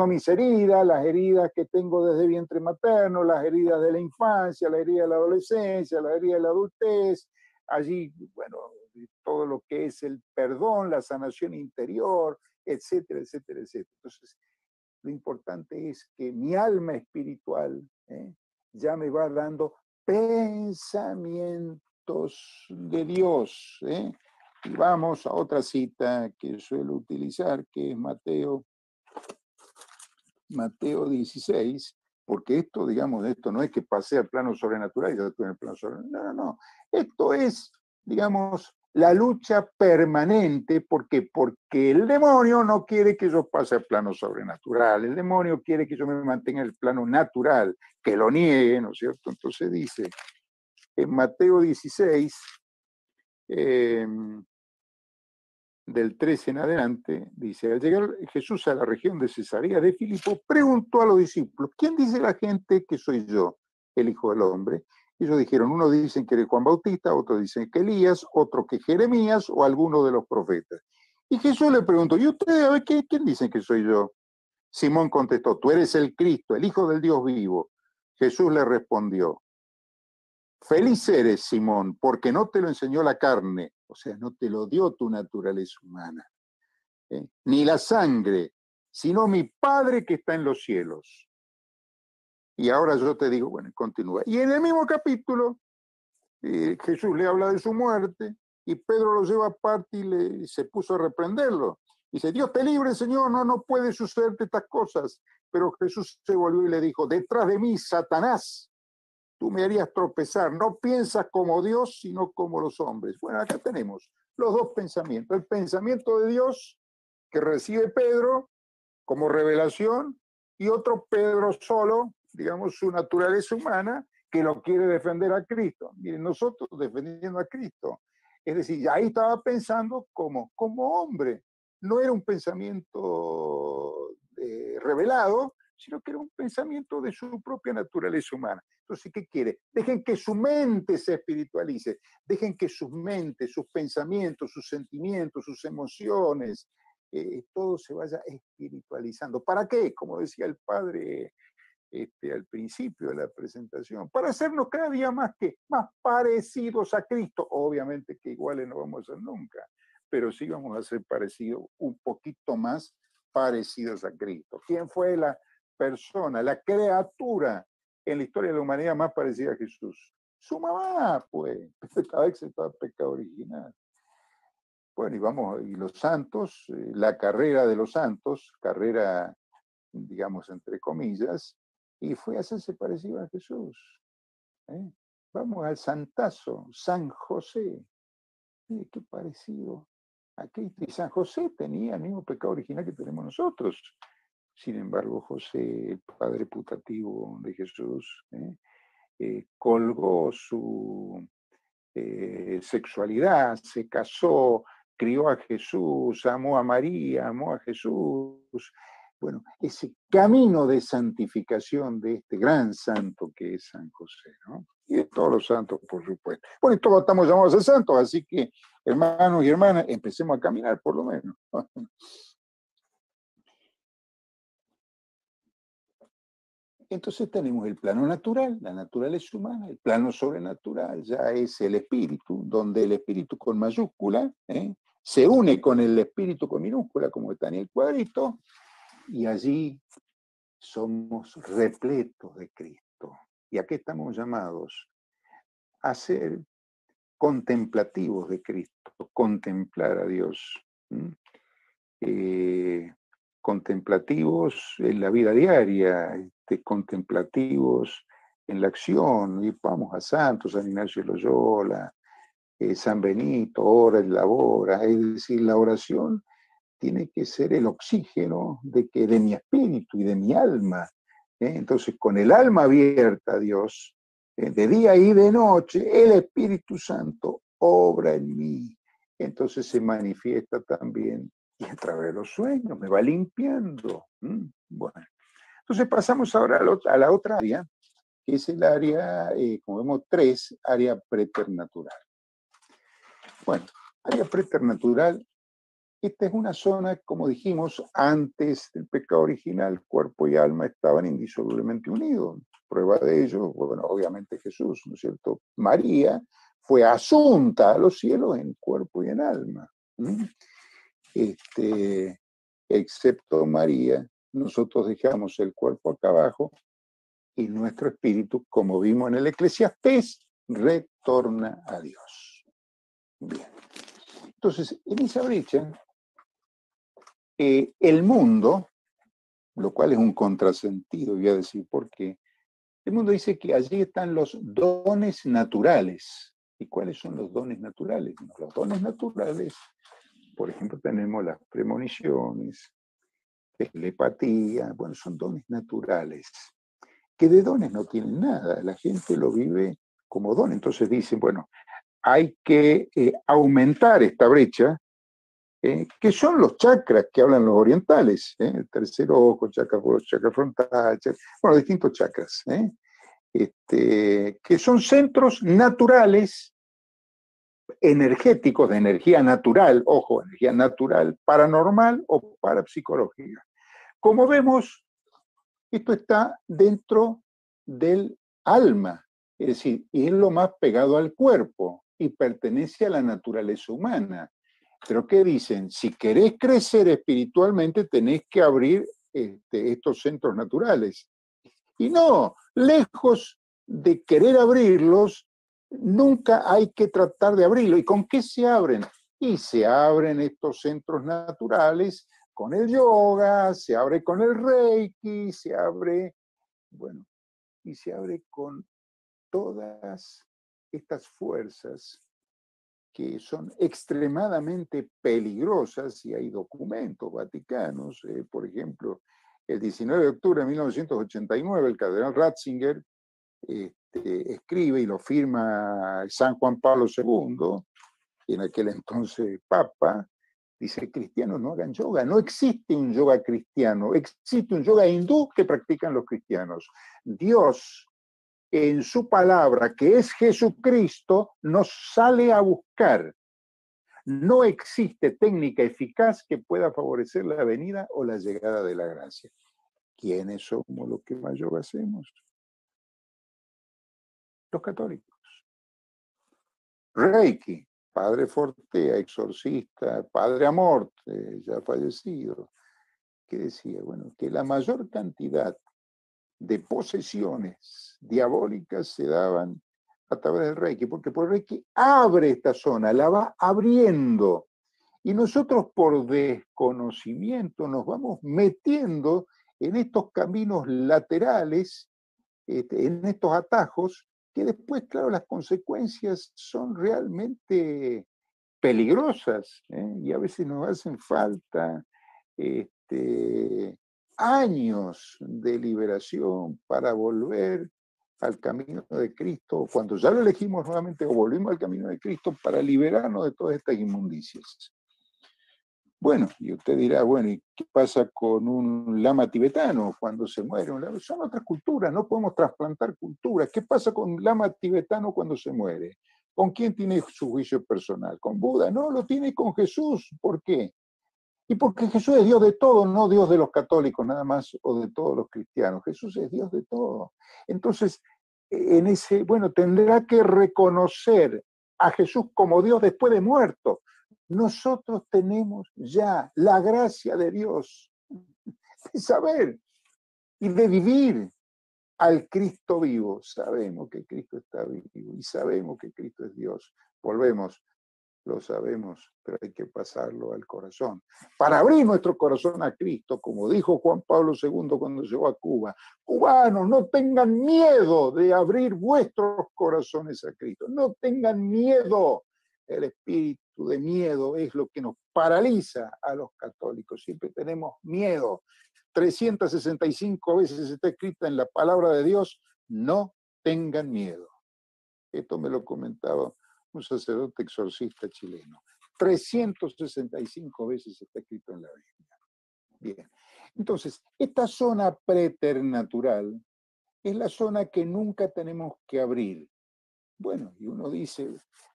mis heridas, las heridas que tengo desde vientre materno, las heridas de la infancia, las heridas de la adolescencia, las heridas de la adultez. Allí, bueno, todo lo que es el perdón, la sanación interior, etcétera, etcétera, etcétera. Entonces, lo importante es que mi alma espiritual ya me va dando pensamientos de Dios. Y vamos a otra cita que suelo utilizar, que es Mateo 16, porque esto, digamos, esto no es que pase al plano sobrenatural y ya estoy en el plano sobrenatural, no, no, esto es, digamos, la lucha permanente. ¿Por qué? Porque el demonio no quiere que yo pase al plano sobrenatural, el demonio quiere que yo me mantenga en el plano natural, que lo niegue, ¿no es cierto? Entonces dice... en Mateo 16, del 13 en adelante, dice: al llegar Jesús a la región de Cesarea de Filipo, preguntó a los discípulos: ¿quién dice la gente que soy yo, el Hijo del Hombre? Ellos dijeron: unos dicen que eres Juan Bautista, otros dicen que Elías, otro que Jeremías o alguno de los profetas. Y Jesús le preguntó: ¿y ustedes a ver quién dicen que soy yo? Simón contestó: tú eres el Cristo, el Hijo del Dios vivo. Jesús le respondió: feliz eres, Simón, porque no te lo enseñó la carne, o sea, no te lo dio tu naturaleza humana, ni la sangre, sino mi Padre que está en los cielos. Y ahora yo te digo, bueno, continúa. Y en el mismo capítulo, Jesús le habla de su muerte, y Pedro lo lleva aparte y se puso a reprenderlo. Dice: Dios te libre, Señor, no puede sucederte estas cosas. Pero Jesús se volvió y le dijo: detrás de mí, Satanás, tú me harías tropezar, no piensas como Dios, sino como los hombres. Bueno, acá tenemos los dos pensamientos. El pensamiento de Dios que recibe Pedro como revelación y otro Pedro solo, digamos, su naturaleza humana, que lo quiere defender a Cristo. Miren, nosotros defendiendo a Cristo. Es decir, ahí estaba pensando como hombre. No era un pensamiento revelado, sino que era un pensamiento de su propia naturaleza humana. Entonces, ¿qué quiere? Dejen que su mente se espiritualice, dejen que sus mentes, sus pensamientos, sus sentimientos, sus emociones, todo se vaya espiritualizando. ¿Para qué? Como decía el padre al principio de la presentación, para hacernos cada día más parecidos a Cristo. Obviamente que iguales no vamos a ser nunca, pero sí vamos a ser parecidos, un poquito más parecidos a Cristo. ¿Quién fue la persona, la criatura en la historia de la humanidad más parecida a Jesús? Su mamá, pues, cada vez se estaba pecado original. Bueno, y los santos, la carrera de los santos, carrera, digamos, entre comillas, y fue a hacerse parecido a Jesús. Vamos al santazo, San José. Mire qué parecido a Cristo. Y San José tenía el mismo pecado original que tenemos nosotros. Sin embargo, José, el padre putativo de Jesús, colgó su sexualidad, se casó, crió a Jesús, amó a María, amó a Jesús. Bueno, ese camino de santificación de este gran santo que es San José, ¿no? Y de todos los santos, por supuesto. Bueno, y todos estamos llamados a santos, así que, hermanos y hermanas, empecemos a caminar, por lo menos. Entonces tenemos el plano natural, la naturaleza humana, el plano sobrenatural, ya es el espíritu, donde el espíritu con mayúscula se une con el espíritu con minúscula, como está en el cuadrito, y allí somos repletos de Cristo. ¿Y a qué estamos llamados? A ser contemplativos de Cristo, contemplar a Dios. Contemplativos en la vida diaria, contemplativos en la acción, y vamos a santos, San Ignacio de Loyola, San Benito, ora y labora, es decir, la oración tiene que ser el oxígeno de mi espíritu y de mi alma. Entonces, con el alma abierta a Dios, de día y de noche, el Espíritu Santo obra en mí. Entonces se manifiesta también, y a través de los sueños, me va limpiando. Bueno, entonces pasamos ahora a la otra área, que es el área, como vemos, 3, área preternatural. Bueno, área preternatural, esta es una zona, como dijimos, antes del pecado original, cuerpo y alma estaban indisolublemente unidos. Prueba de ello, bueno, obviamente Jesús, ¿no es cierto? María fue asunta a los cielos en cuerpo y en alma. Excepto María, nosotros dejamos el cuerpo acá abajo y nuestro espíritu, como vimos en el Eclesiastés, retorna a Dios. Bien. Entonces, en esa brecha, el mundo, lo cual es un contrasentido, voy a decir por qué, el mundo dice que allí están los dones naturales. ¿Y cuáles son los dones naturales? No, los dones naturales, por ejemplo, tenemos las premoniciones, telepatía, bueno, son dones naturales, que de dones no tienen nada, la gente lo vive como don. Entonces dicen, bueno, hay que aumentar esta brecha, que son los chakras que hablan los orientales, el tercer ojo, chakra frontal, bueno, distintos chakras, que son centros naturales, energéticos, de energía natural, ojo, energía natural, paranormal o parapsicológica. Como vemos, esto está dentro del alma, es decir, y es lo más pegado al cuerpo y pertenece a la naturaleza humana. Pero ¿qué dicen? Si querés crecer espiritualmente tenés que abrir estos centros naturales. Y no, lejos de querer abrirlos, nunca hay que tratar de abrirlo. ¿Y con qué se abren? Y se abren estos centros naturales con el yoga, se abre con el reiki, se abre, bueno, y se abre con todas estas fuerzas que son extremadamente peligrosas, y hay documentos vaticanos, por ejemplo, el 19 de octubre de 1989, el Cardenal Ratzinger, escribe y lo firma San Juan Pablo II, en aquel entonces Papa, dice: cristianos no hagan yoga, no existe un yoga cristiano, existe un yoga hindú que practican los cristianos. Dios, en su palabra, que es Jesucristo, nos sale a buscar. No existe técnica eficaz que pueda favorecer la venida o la llegada de la gracia. ¿Quiénes somos los que más yoga hacemos? Los católicos. Reiki, padre Fortea, exorcista, padre Amorte, ya fallecido, que decía, bueno, que la mayor cantidad de posesiones diabólicas se daban a través del Reiki, porque por el Reiki abre esta zona, la va abriendo, y nosotros por desconocimiento nos vamos metiendo en estos caminos laterales, en estos atajos, que después, claro, las consecuencias son realmente peligrosas, y a veces nos hacen falta años de liberación para volver al camino de Cristo, cuando ya lo elegimos nuevamente o volvimos al camino de Cristo para liberarnos de todas estas inmundicias. Bueno, y usted dirá, bueno, ¿y qué pasa con un lama tibetano cuando se muere? Son otras culturas, no podemos trasplantar culturas. ¿Qué pasa con un lama tibetano cuando se muere? ¿Con quién tiene su juicio personal? ¿Con Buda? No, lo tiene con Jesús. ¿Por qué? Y porque Jesús es Dios de todo, no Dios de los católicos nada más, o de todos los cristianos. Jesús es Dios de todo. Entonces, en ese, bueno, tendrá que reconocer a Jesús como Dios después de muerto. Nosotros tenemos ya la gracia de Dios de saber y de vivir al Cristo vivo. Sabemos que Cristo está vivo y sabemos que Cristo es Dios. Volvemos. Lo sabemos, pero hay que pasarlo al corazón. Para abrir nuestro corazón a Cristo, como dijo Juan Pablo II cuando llegó a Cuba, cubanos, no tengan miedo de abrir vuestros corazones a Cristo. No tengan miedo. El espíritu de miedo es lo que nos paraliza a los católicos. Siempre tenemos miedo. 365 veces está escrita en la palabra de Dios, no tengan miedo. Esto me lo comentaba un sacerdote exorcista chileno. 365 veces está escrito en la Biblia. Bien. Entonces, esta zona preternatural es la zona que nunca tenemos que abrir. Bueno, y uno dice,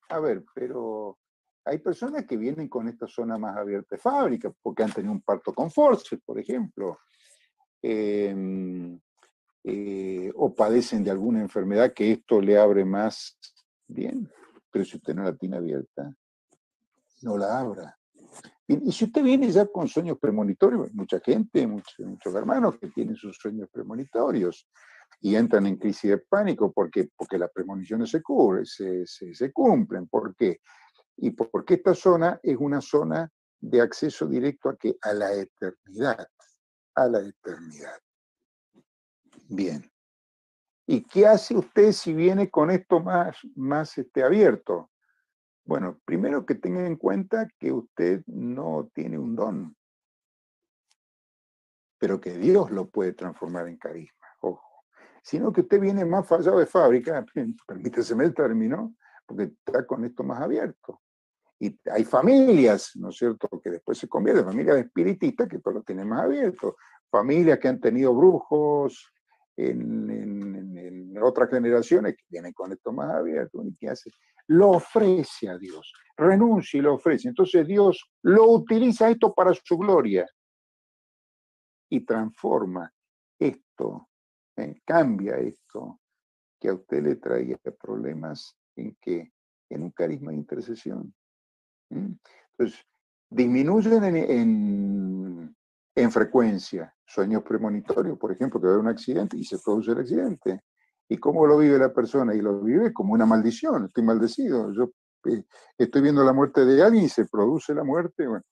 a ver, pero hay personas que vienen con esta zona más abierta de fábrica, porque han tenido un parto con forceps, por ejemplo. O padecen de alguna enfermedad que esto le abre más. Bien. Pero si usted no la tiene abierta, no la abra. Y si usted viene ya con sueños premonitorios, mucha gente, muchos hermanos que tienen sus sueños premonitorios y entran en crisis de pánico porque las premoniciones se cumplen. ¿Por qué? Y porque esta zona es una zona de acceso directo a la eternidad. A la eternidad. Bien. ¿Y qué hace usted si viene con esto más abierto? Bueno, primero que tenga en cuenta que usted no tiene un don, pero que Dios lo puede transformar en carisma, ojo. Sino que usted viene más fallado de fábrica, permítaseme el término, porque está con esto más abierto. Y hay familias, ¿no es cierto?, que después se convierten, familias de espiritistas que lo tienen más abierto, familias que han tenido brujos, en otras generaciones que vienen con esto más abierto, ¿y qué hace? Lo ofrece a Dios, renuncia y lo ofrece. Entonces Dios lo utiliza esto para su gloria y transforma esto, cambia esto que a usted le traía problemas en un carisma de intercesión. Entonces, disminuyen en frecuencia, sueños premonitorios, por ejemplo, que va a haber un accidente y se produce el accidente. ¿Y cómo lo vive la persona? Y lo vive como una maldición, estoy maldecido. Yo estoy viendo la muerte de alguien y se produce la muerte, bueno,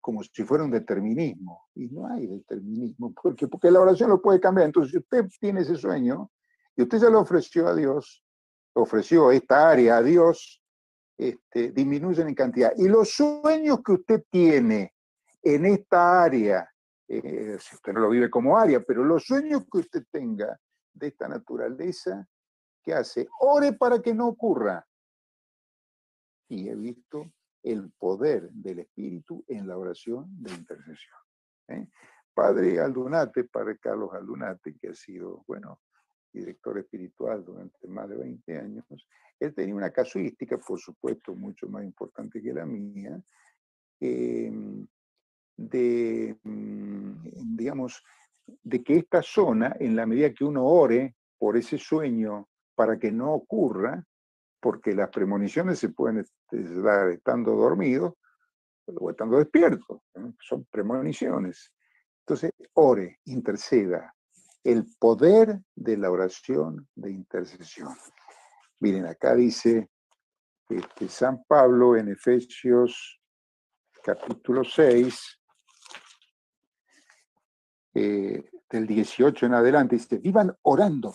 como si fuera un determinismo. Y no hay determinismo, porque la oración lo puede cambiar. Entonces, si usted tiene ese sueño y usted ya lo ofreció a Dios, ofreció esta área a Dios, disminuyen en cantidad. Y los sueños que usted tiene en esta área, si usted no lo vive como área, pero los sueños que usted tenga de esta naturaleza, ¿qué hace? Ore para que no ocurra. Y he visto el poder del Espíritu en la oración de intercesión. Padre Aldunate, Padre Carlos Aldunate, que ha sido, bueno, director espiritual durante más de 20 años, él tenía una casuística, por supuesto, mucho más importante que la mía, de que esta zona, en la medida que uno ore por ese sueño para que no ocurra, porque las premoniciones se pueden dar estando dormidos o estando despiertos, ¿no? Son premoniciones. Entonces, ore, interceda, el poder de la oración de intercesión. Miren, acá dice San Pablo en Efesios capítulo 6, del 18 en adelante, dice, vivan orando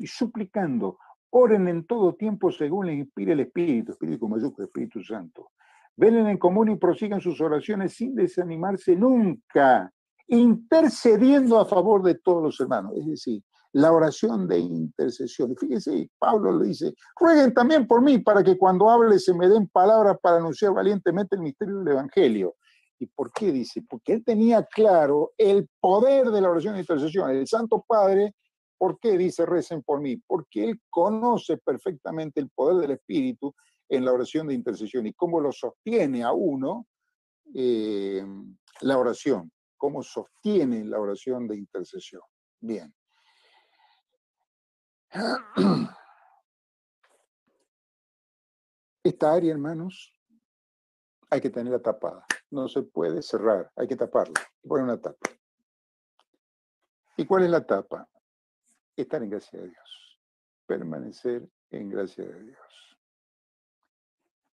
y suplicando, oren en todo tiempo según les inspire el Espíritu, Espíritu con mayúscula, Espíritu Santo. Velen en común y prosigan sus oraciones sin desanimarse nunca, intercediendo a favor de todos los hermanos. Es decir, la oración de intercesión. Fíjese, Pablo le dice, rueguen también por mí para que cuando hable se me den palabras para anunciar valientemente el misterio del Evangelio. ¿Y por qué? Dice, porque él tenía claro el poder de la oración de intercesión. El Santo Padre, ¿por qué dice recen por mí? Porque él conoce perfectamente el poder del Espíritu en la oración de intercesión y cómo lo sostiene a uno la oración, cómo sostiene la oración de intercesión. Bien. Esta área, hermanos, hay que tenerla tapada. No se puede cerrar, hay que taparla. Poner una tapa. ¿Y cuál es la tapa? Estar en gracia de Dios. Permanecer en gracia de Dios.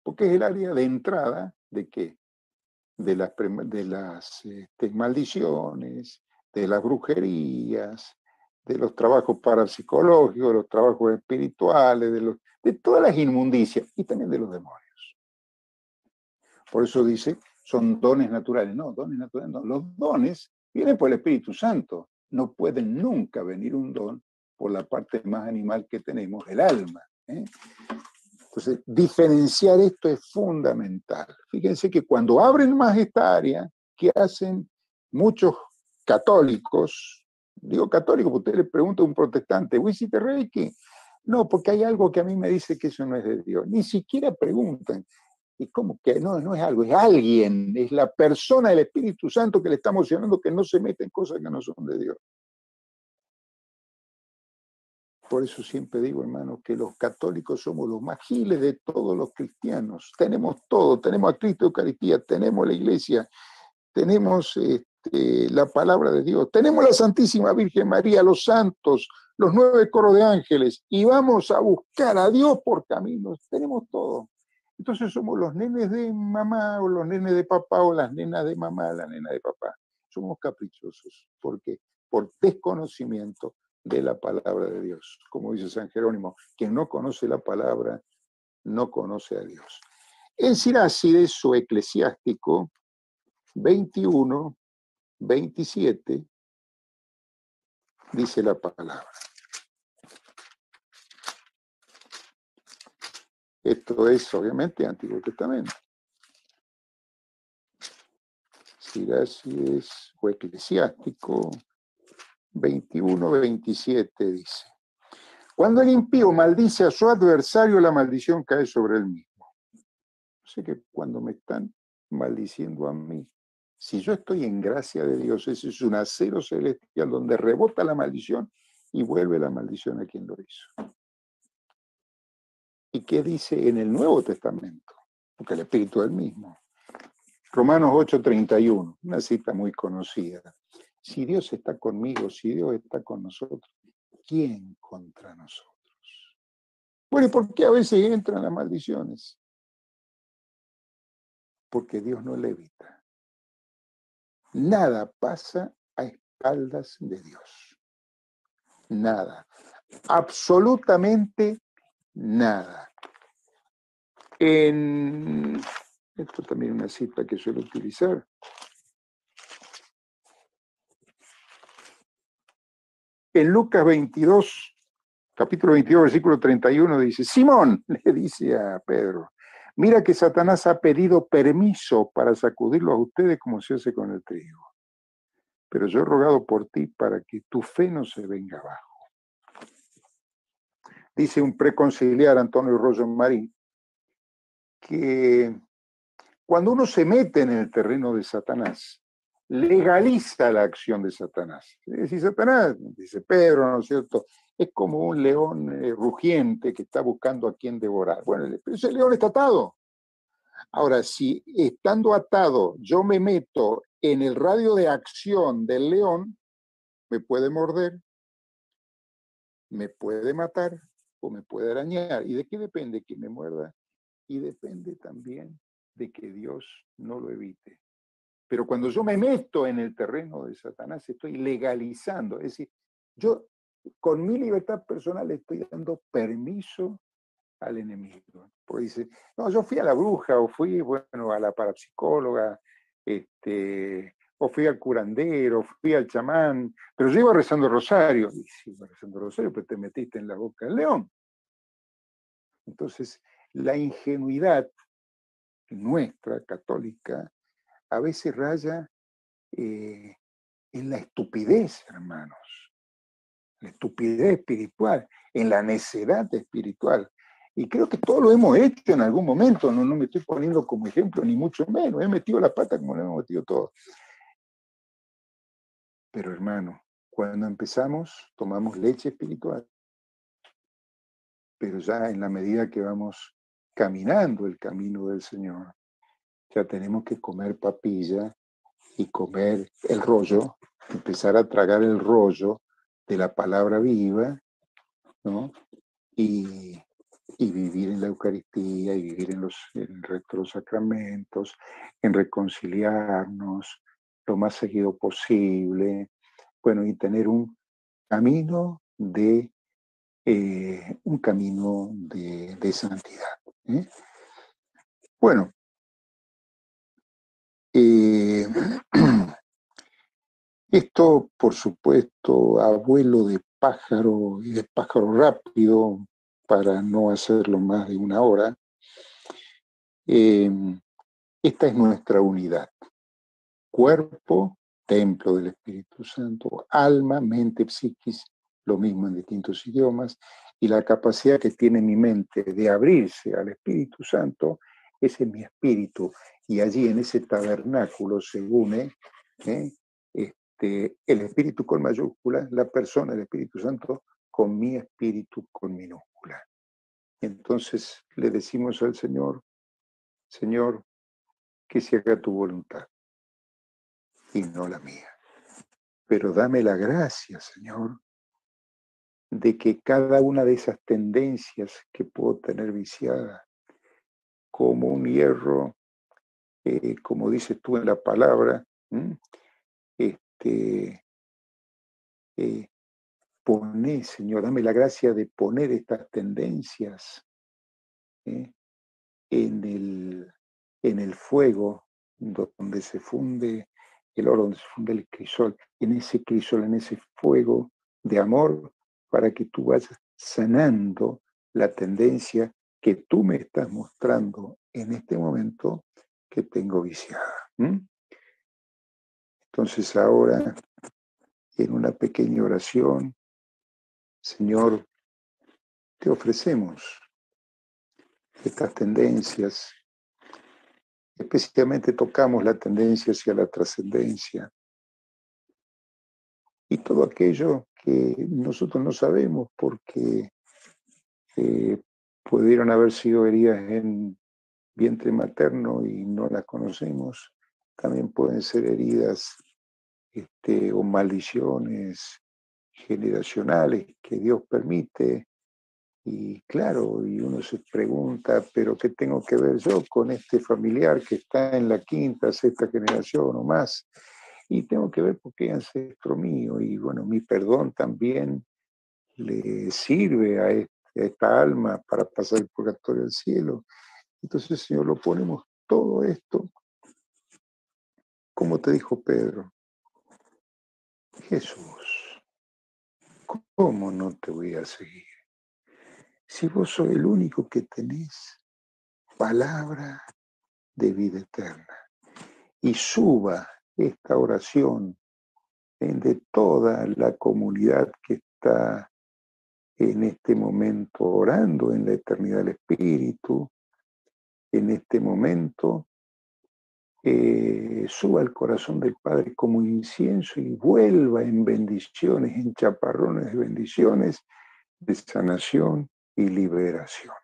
Porque es el área de entrada de qué? De las maldiciones, de las brujerías, de los trabajos parapsicológicos, de los trabajos espirituales, de todas las inmundicias y también de los demonios. Por eso dice, son dones naturales. No, dones naturales no. Los dones vienen por el Espíritu Santo. No puede nunca venir un don por la parte más animal que tenemos, el alma. Entonces, diferenciar esto es fundamental. Fíjense que cuando abren más esta área, ¿qué hacen muchos católicos? Digo católico, porque usted le pregunta a un protestante, ¿voy a hacer Reiki? No, porque hay algo que a mí me dice que eso no es de Dios. Ni siquiera preguntan. ¿Y cómo que no? No es algo, es alguien, es la persona del Espíritu Santo que le está emocionando que no se meta en cosas que no son de Dios. Por eso siempre digo, hermano, que los católicos somos los más giles de todos los cristianos. Tenemos todo, tenemos a Cristo Eucaristía, tenemos la Iglesia, tenemos la palabra de Dios, tenemos la Santísima Virgen María, los santos, los 9 coros de ángeles, y vamos a buscar a Dios por caminos, tenemos todo. Entonces somos los nenes de mamá o los nenes de papá o las nenas de mamá, la nena de papá. Somos caprichosos. ¿Por qué? Por desconocimiento de la palabra de Dios. Como dice San Jerónimo, quien no conoce la palabra, no conoce a Dios. En Sirácides o Eclesiástico 21, 27, dice la palabra. Esto es, obviamente, Antiguo Testamento. Sirácides o Eclesiástico 21, 27 dice: cuando el impío maldice a su adversario, la maldición cae sobre él mismo. O sea que cuando me están maldiciendo a mí, si yo estoy en gracia de Dios, ese es un acero celestial donde rebota la maldición y vuelve la maldición a quien lo hizo. ¿Y qué dice en el Nuevo Testamento? Porque el Espíritu es el mismo. Romanos 8:31, una cita muy conocida. Si Dios está conmigo, si Dios está con nosotros, ¿quién contra nosotros? Bueno, ¿y por qué a veces entran las maldiciones? Porque Dios no levita. Nada pasa a espaldas de Dios. Nada. Absolutamente nada. Esto también es una cita que suelo utilizar. En Lucas 22, capítulo 22, versículo 31, dice, Simón, le dice a Pedro, mira que Satanás ha pedido permiso para sacudirlo a ustedes como se hace con el trigo. Pero yo he rogado por ti para que tu fe no se venga abajo. Dice un preconciliar, Antonio Royo Marí, que cuando uno se mete en el terreno de Satanás, legaliza la acción de Satanás. Dice Satanás, dice Pedro, ¿no es cierto? Es como un león rugiente que está buscando a quien devorar. Bueno, ese león está atado. Ahora, si estando atado yo me meto en el radio de acción del león, me puede morder, me puede matar, o me puede arañar. ¿Y de qué depende que me muerda? Y depende también de que Dios no lo evite. Pero cuando yo me meto en el terreno de Satanás, estoy legalizando. Es decir, yo con mi libertad personal estoy dando permiso al enemigo. Porque dice, no, yo fui a la bruja, o fui, bueno, a la parapsicóloga, o fui al curandero, fui al chamán, pero yo iba rezando rosario. Y si iba rezando rosario, pues te metiste en la boca del león. Entonces, la ingenuidad nuestra, católica, a veces raya en la estupidez, hermanos. La estupidez espiritual, en la necedad espiritual. Y creo que todo lo hemos hecho en algún momento, no me estoy poniendo como ejemplo, ni mucho menos. He metido la pata como lo hemos metido todos. Pero hermano, cuando empezamos, tomamos leche espiritual. Pero ya en la medida que vamos caminando el camino del Señor, ya tenemos que comer papilla y comer el rollo, empezar a tragar el rollo de la palabra viva, ¿no? Y vivir en la Eucaristía, y vivir en el resto de los sacramentos, en reconciliarnos lo más seguido posible, bueno, y tener un camino de santidad, ¿eh? Bueno, esto, por supuesto, a vuelo de pájaro y de pájaro rápido, para no hacerlo más de una hora, esta es nuestra unidad. Cuerpo, templo del Espíritu Santo, alma, mente, psiquis, lo mismo en distintos idiomas, y la capacidad que tiene mi mente de abrirse al Espíritu Santo, ese es mi espíritu, y allí en ese tabernáculo se une el Espíritu con mayúscula, la persona del Espíritu Santo, con mi espíritu con minúscula. Entonces le decimos al Señor, Señor, que se haga tu voluntad y no la mía. Pero dame la gracia, Señor, de que cada una de esas tendencias que puedo tener viciada, como un hierro, como dices tú en la palabra, poné, Señor, dame la gracia de poner estas tendencias en el fuego donde se funde el oro, donde se funde el crisol, en ese fuego de amor, para que tú vayas sanando la tendencia que tú me estás mostrando en este momento que tengo viciada. Entonces ahora, en una pequeña oración, Señor, te ofrecemos estas tendencias. Específicamente tocamos la tendencia hacia la trascendencia. Y todo aquello que nosotros no sabemos porque pudieron haber sido heridas en vientre materno y no las conocemos. También pueden ser heridas o maldiciones generacionales que Dios permite, y claro, y uno se pregunta, pero ¿qué tengo que ver yo con este familiar que está en la quinta, sexta generación o más? Y tengo que ver porque es ancestro mío, y bueno, mi perdón también le sirve a esta alma para pasar el purgatorio al cielo. Entonces, Señor, lo ponemos todo esto, como te dijo Pedro, Jesús, ¿cómo no te voy a seguir? Si vos sos el único que tenés palabra de vida eterna. Y suba esta oración de toda la comunidad que está en este momento orando en la eternidad del Espíritu, en este momento, suba al corazón del Padre como incienso y vuelva en bendiciones, en chaparrones de bendiciones, de sanación y liberación.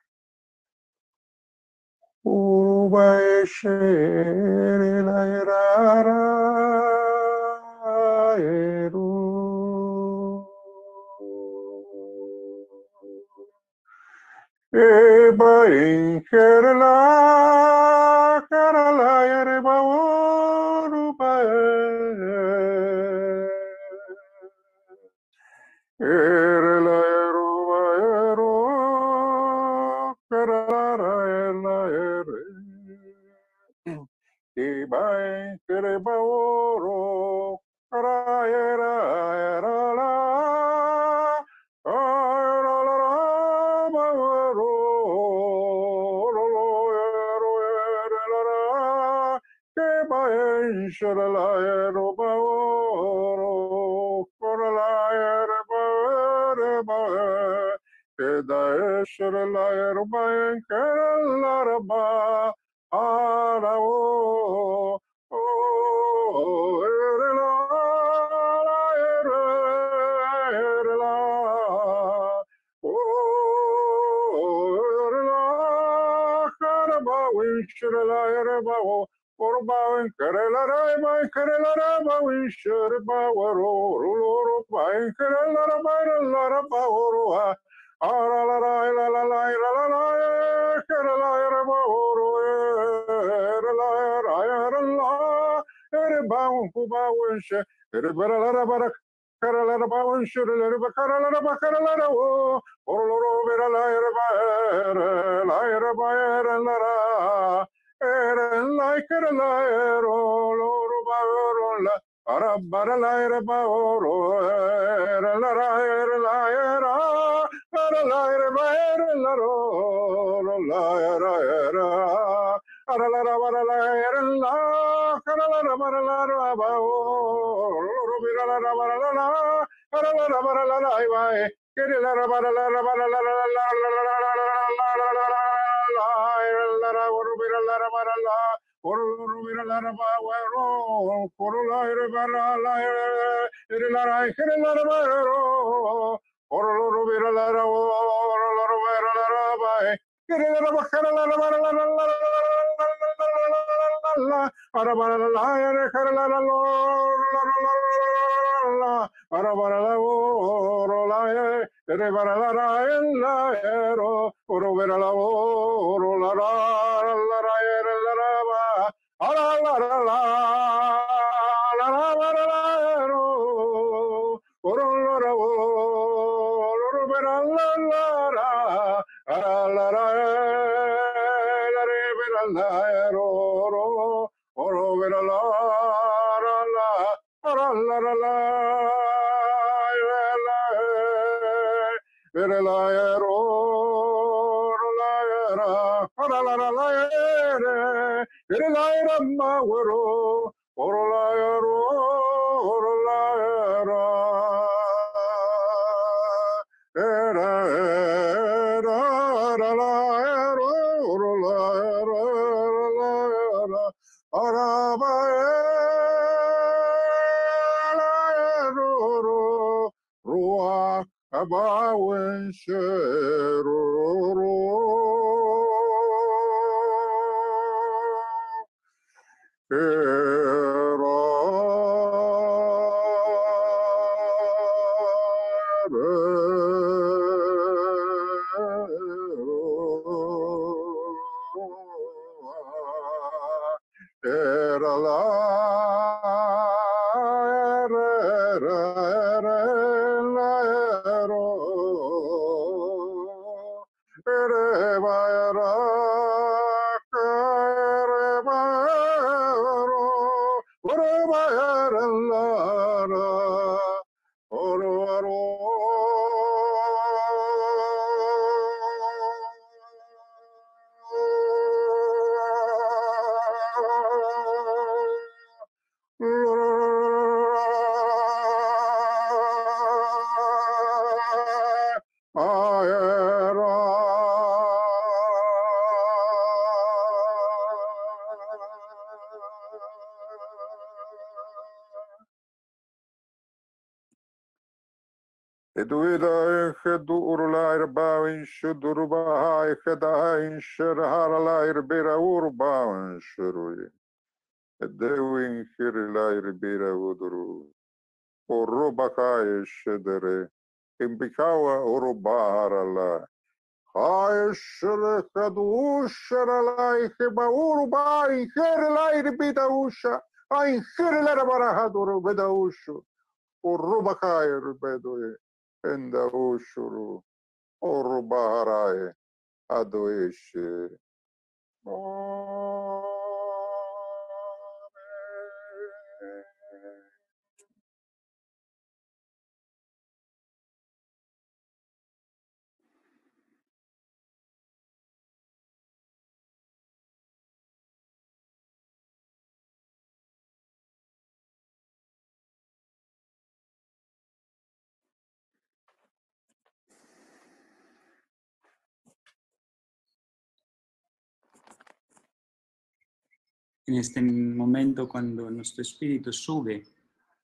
en este momento cuando nuestro espíritu sube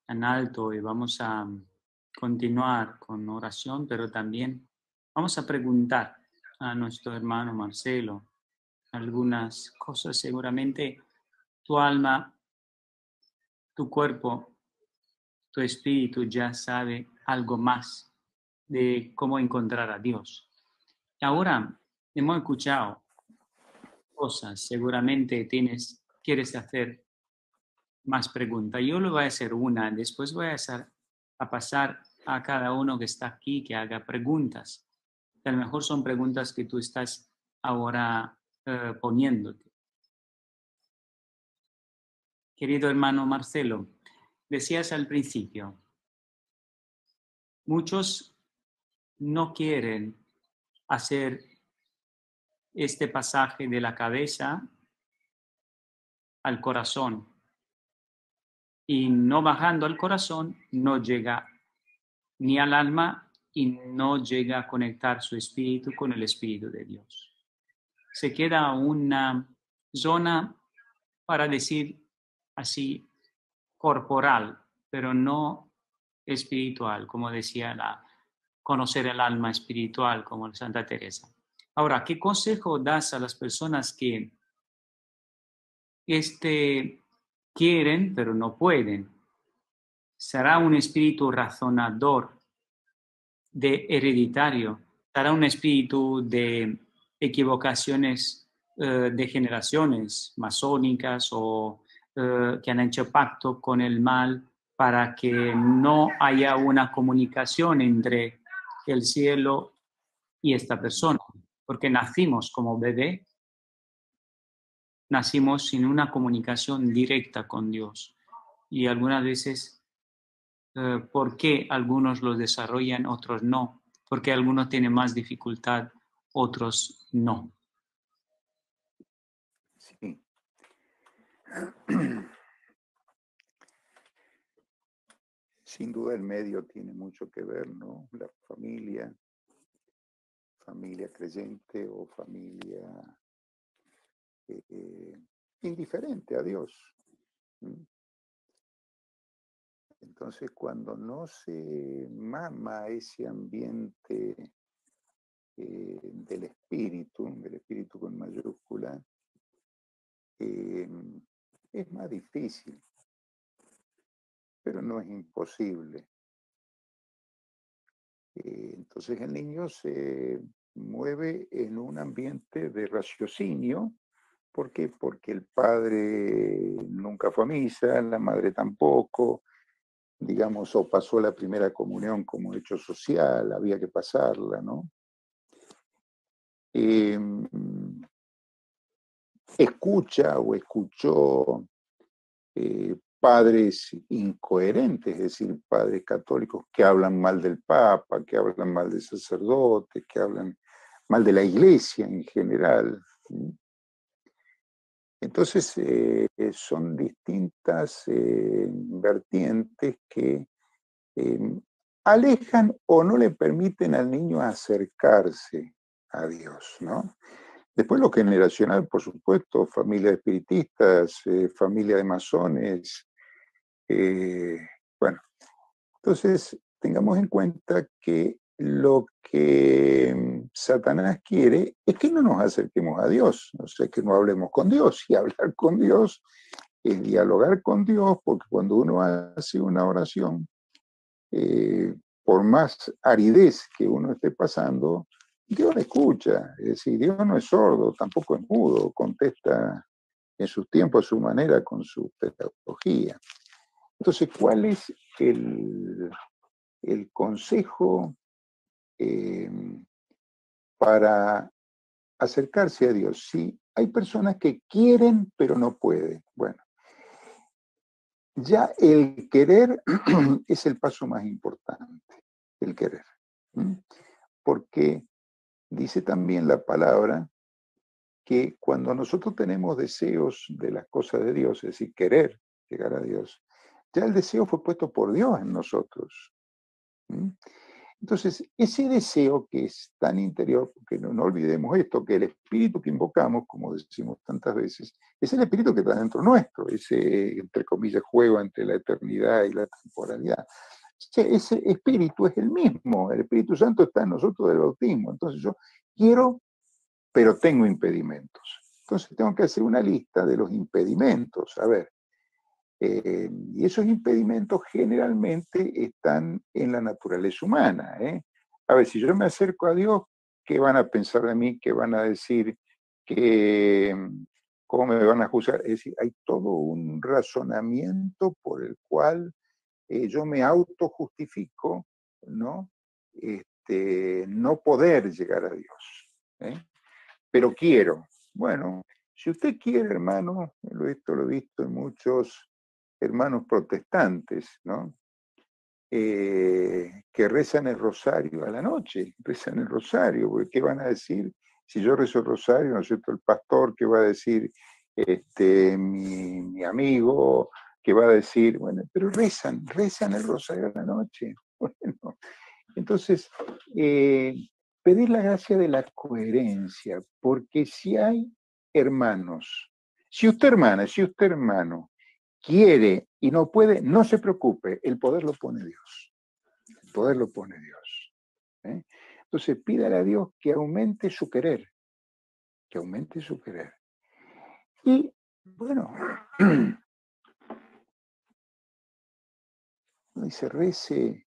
en alto y vamos a continuar con oración, pero también vamos a preguntar a nuestro hermano Marcelo algunas cosas. Seguramente tu alma, tu cuerpo, tu espíritu ya sabe algo más de cómo encontrar a Dios. Ahora hemos escuchado cosas, seguramente quieres hacer más preguntas. Yo le voy a hacer una, después voy a pasar a cada uno que está aquí que haga preguntas. A lo mejor son preguntas que tú estás ahora poniéndote. Querido hermano Marcelo, decías al principio, muchos no quieren hacer este pasaje de la cabeza al corazón y no bajando al corazón no llega ni al alma y no llega a conectar su espíritu con el espíritu de Dios. Se queda una zona, para decir así, corporal, pero no espiritual, como decía conocer el alma espiritual, como Santa Teresa. Ahora, ¿qué consejo das a las personas que quieren, pero no pueden? ¿Será un espíritu razonador, de hereditario? ¿Será un espíritu de equivocaciones de generaciones masónicas o que han hecho pacto con el mal para que no haya una comunicación entre el cielo y esta persona? Porque nacimos como bebé, nacimos sin una comunicación directa con Dios. Y algunas veces, ¿por qué algunos los desarrollan, otros no? ¿Por qué algunos tienen más dificultad, otros no? Sí. Sin duda el medio tiene mucho que ver, ¿no? La familia, familia creyente o familia indiferente a Dios. Entonces, cuando no se mama ese ambiente del espíritu con mayúscula, es más difícil, pero no es imposible. Entonces, el niño se mueve en un ambiente de raciocinio. ¿Por qué? Porque el padre nunca fue a misa, la madre tampoco, digamos, o pasó la primera comunión como hecho social, había que pasarla, ¿no? Escucha o escuchó padres incoherentes, es decir, padres católicos que hablan mal del Papa, que hablan mal de sacerdotes, que hablan mal de la Iglesia en general, ¿sí? Entonces, son distintas vertientes que alejan o no le permiten al niño acercarse a Dios, ¿no? Después lo generacional, por supuesto, familia de espiritistas, familia de masones. Bueno, entonces tengamos en cuenta que lo que Satanás quiere es que no nos acerquemos a Dios, o sea, que no hablemos con Dios, y hablar con Dios es dialogar con Dios, porque cuando uno hace una oración, por más aridez que uno esté pasando, Dios la escucha, es decir, Dios no es sordo, tampoco es mudo, contesta en sus tiempos, a su manera, con su pedagogía. Entonces, ¿cuál es el consejo para acercarse a Dios? Sí, hay personas que quieren pero no pueden. Bueno, ya el querer es el paso más importante, el querer. Porque dice también la palabra que cuando nosotros tenemos deseos de las cosas de Dios, es decir, querer llegar a Dios, ya el deseo fue puesto por Dios en nosotros. Entonces, ese deseo que es tan interior, porque no olvidemos esto, que el espíritu que invocamos, como decimos tantas veces, es el espíritu que está dentro nuestro, ese, entre comillas, juego entre la eternidad y la temporalidad. Ese espíritu es el mismo, el Espíritu Santo está en nosotros del bautismo. Entonces yo quiero, pero tengo impedimentos. Entonces tengo que hacer una lista de los impedimentos, a ver. Y esos impedimentos generalmente están en la naturaleza humana. A ver, si yo me acerco a Dios, ¿qué van a pensar de mí? ¿Qué van a decir? ¿Cómo me van a juzgar? Es decir, hay todo un razonamiento por el cual yo me autojustifico, ¿no? No poder llegar a Dios, pero quiero. Bueno, si usted quiere, hermano, esto lo he visto en muchos hermanos protestantes, ¿no? Que rezan el rosario a la noche, rezan el rosario, porque ¿qué van a decir? Si yo rezo el rosario, ¿no es cierto? El pastor, ¿qué va a decir? Mi amigo, ¿qué va a decir? Bueno, pero rezan el rosario a la noche. Bueno, entonces, pedir la gracia de la coherencia, porque si hay hermanos, si usted hermana, si usted hermano, quiere y no puede, no se preocupe, el poder lo pone Dios. El poder lo pone Dios. Entonces pídale a Dios que aumente su querer. Que aumente su querer. Y, bueno, dice, rece.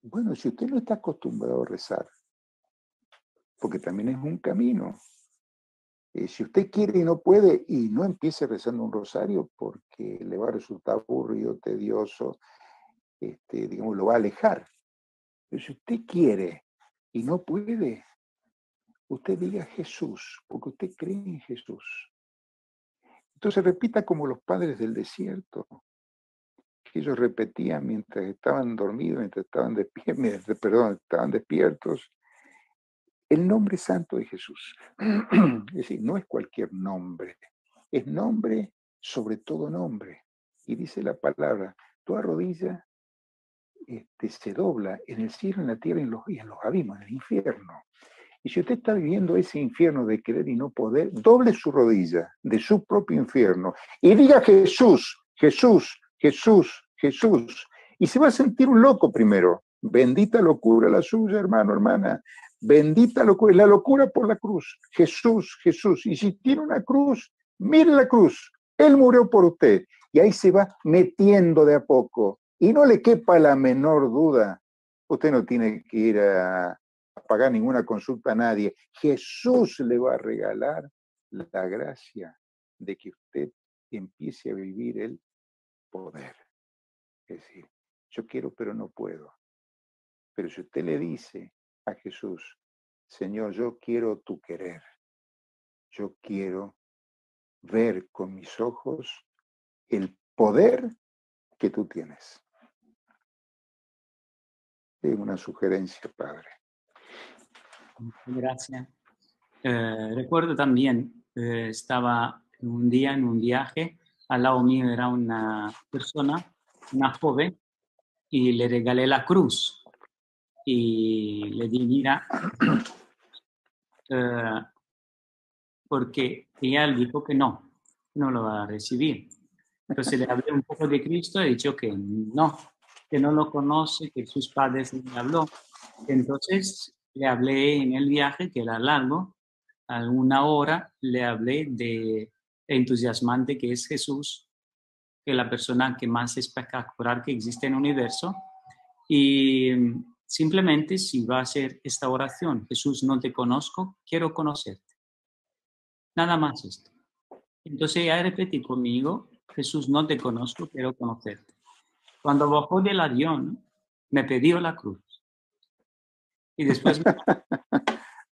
Bueno, si usted no está acostumbrado a rezar, porque también es un camino. Si usted quiere y no puede, y no empiece rezando un rosario porque le va a resultar aburrido, tedioso, digamos, lo va a alejar. Pero si usted quiere y no puede, usted diga Jesús, porque usted cree en Jesús. Entonces repita como los padres del desierto, que ellos repetían mientras estaban dormidos, estaban despiertos, el nombre santo de Jesús. Es decir, no es cualquier nombre, es nombre sobre todo nombre. Y dice la palabra, toda rodilla se dobla en el cielo, en la tierra y en los abismos, en el infierno. Y si usted está viviendo ese infierno de querer y no poder, doble su rodilla de su propio infierno y diga Jesús, Jesús, Jesús, Jesús. Y se va a sentir un loco primero. Bendita locura la suya, hermano, hermana. Bendita locura, la locura por la cruz. Jesús, Jesús. Y si tiene una cruz, mire la cruz. Él murió por usted. Y ahí se va metiendo de a poco. Y no le quepa la menor duda. Usted no tiene que ir a pagar ninguna consulta a nadie. Jesús le va a regalar la gracia de que usted empiece a vivir el poder. Es decir, yo quiero pero no puedo. Pero si usted le dice a Jesús, Señor, yo quiero tu querer, yo quiero ver con mis ojos el poder que tú tienes. Es una sugerencia, Padre. Gracias. Recuerdo también, estaba un día en un viaje, al lado mío era una persona, una joven, y le regalé la cruz. Y le di, mira, porque ella dijo que no lo va a recibir. Entonces le hablé un poco de Cristo y dijo que no lo conoce, que sus padres le habló. Entonces le hablé en el viaje, que era largo, a una hora, le hablé de entusiasmante que es Jesús, que es la persona que más espectacular que existe en el universo. Y simplemente si va a hacer esta oración, Jesús, no te conozco, quiero conocerte. Nada más esto. Entonces ya repetí conmigo, Jesús, no te conozco, quiero conocerte. Cuando bajó del avión, me pidió la cruz. Y después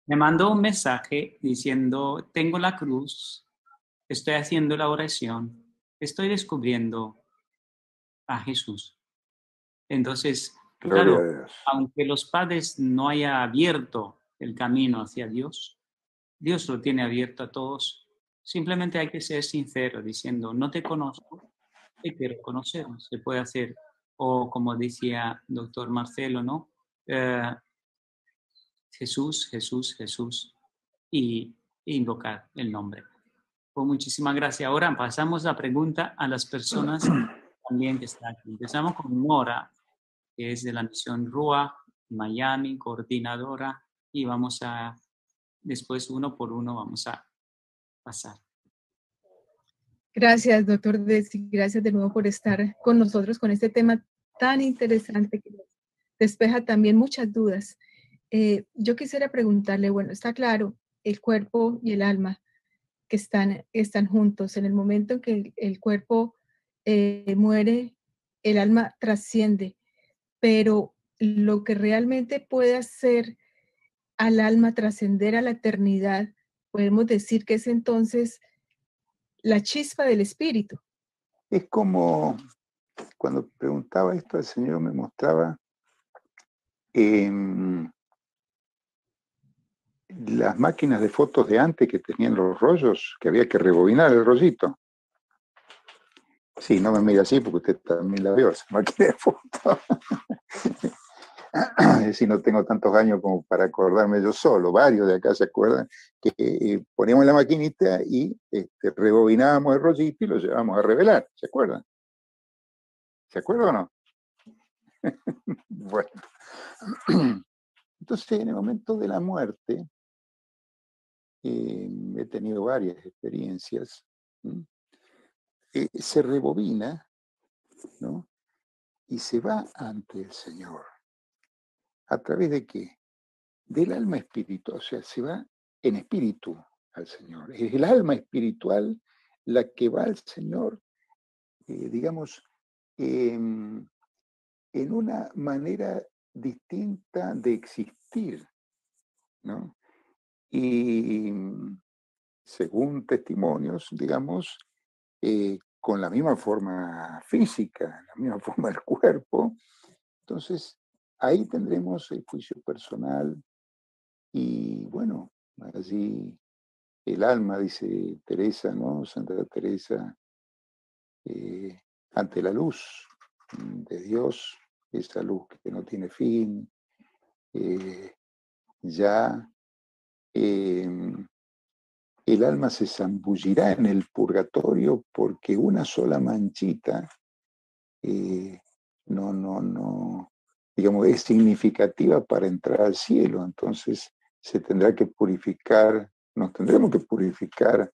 me mandó un mensaje diciendo, tengo la cruz, estoy haciendo la oración, estoy descubriendo a Jesús. Entonces, claro, aunque los padres no hayan abierto el camino hacia Dios, Dios lo tiene abierto a todos. Simplemente hay que ser sincero diciendo, no te conozco, te quiero conocer. Se puede hacer, o como decía doctor Marcelo, ¿no? Jesús, Jesús, Jesús, y invocar el nombre. Pues muchísimas gracias. Ahora pasamos la pregunta a las personas también que están aquí. Empezamos con Nora, que es de la misión Rúa, Miami, coordinadora, y vamos a, después uno por uno vamos a pasar. Gracias, doctor Dezzi, gracias de nuevo por estar con nosotros con este tema tan interesante que despeja también muchas dudas. Yo quisiera preguntarle, bueno, está claro, el cuerpo y el alma que están juntos. En el momento en que el cuerpo muere, el alma trasciende, pero lo que realmente puede hacer al alma trascender a la eternidad, podemos decir que es entonces la chispa del espíritu. Es como, cuando preguntaba esto, el Señor me mostraba las máquinas de fotos de antes que tenían los rollos, que había que rebobinar el rollito. Sí, no me mira así porque usted también la vio, esa máquina de fotos. Es decir, no tengo tantos años como para acordarme yo solo, varios de acá se acuerdan, que poníamos la maquinita y rebobinábamos el rollito y lo llevábamos a revelar, ¿se acuerdan? ¿Se acuerdan o no? Bueno, entonces en el momento de la muerte he tenido varias experiencias, ¿no? Se rebobina, ¿no? Y se va ante el Señor. ¿A través de qué? Del alma espiritual, o sea, se va en espíritu al Señor. Es el alma espiritual la que va al Señor, digamos, en una manera distinta de existir, ¿no? Y según testimonios, digamos, con la misma forma física, la misma forma del cuerpo, entonces ahí tendremos el juicio personal y, bueno, allí el alma, dice Teresa, ¿no? Santa Teresa, ante la luz de Dios, esa luz que no tiene fin, el alma se zambullirá en el purgatorio porque una sola manchita digamos, es significativa para entrar al cielo. Entonces se tendrá que purificar, nos tendremos que purificar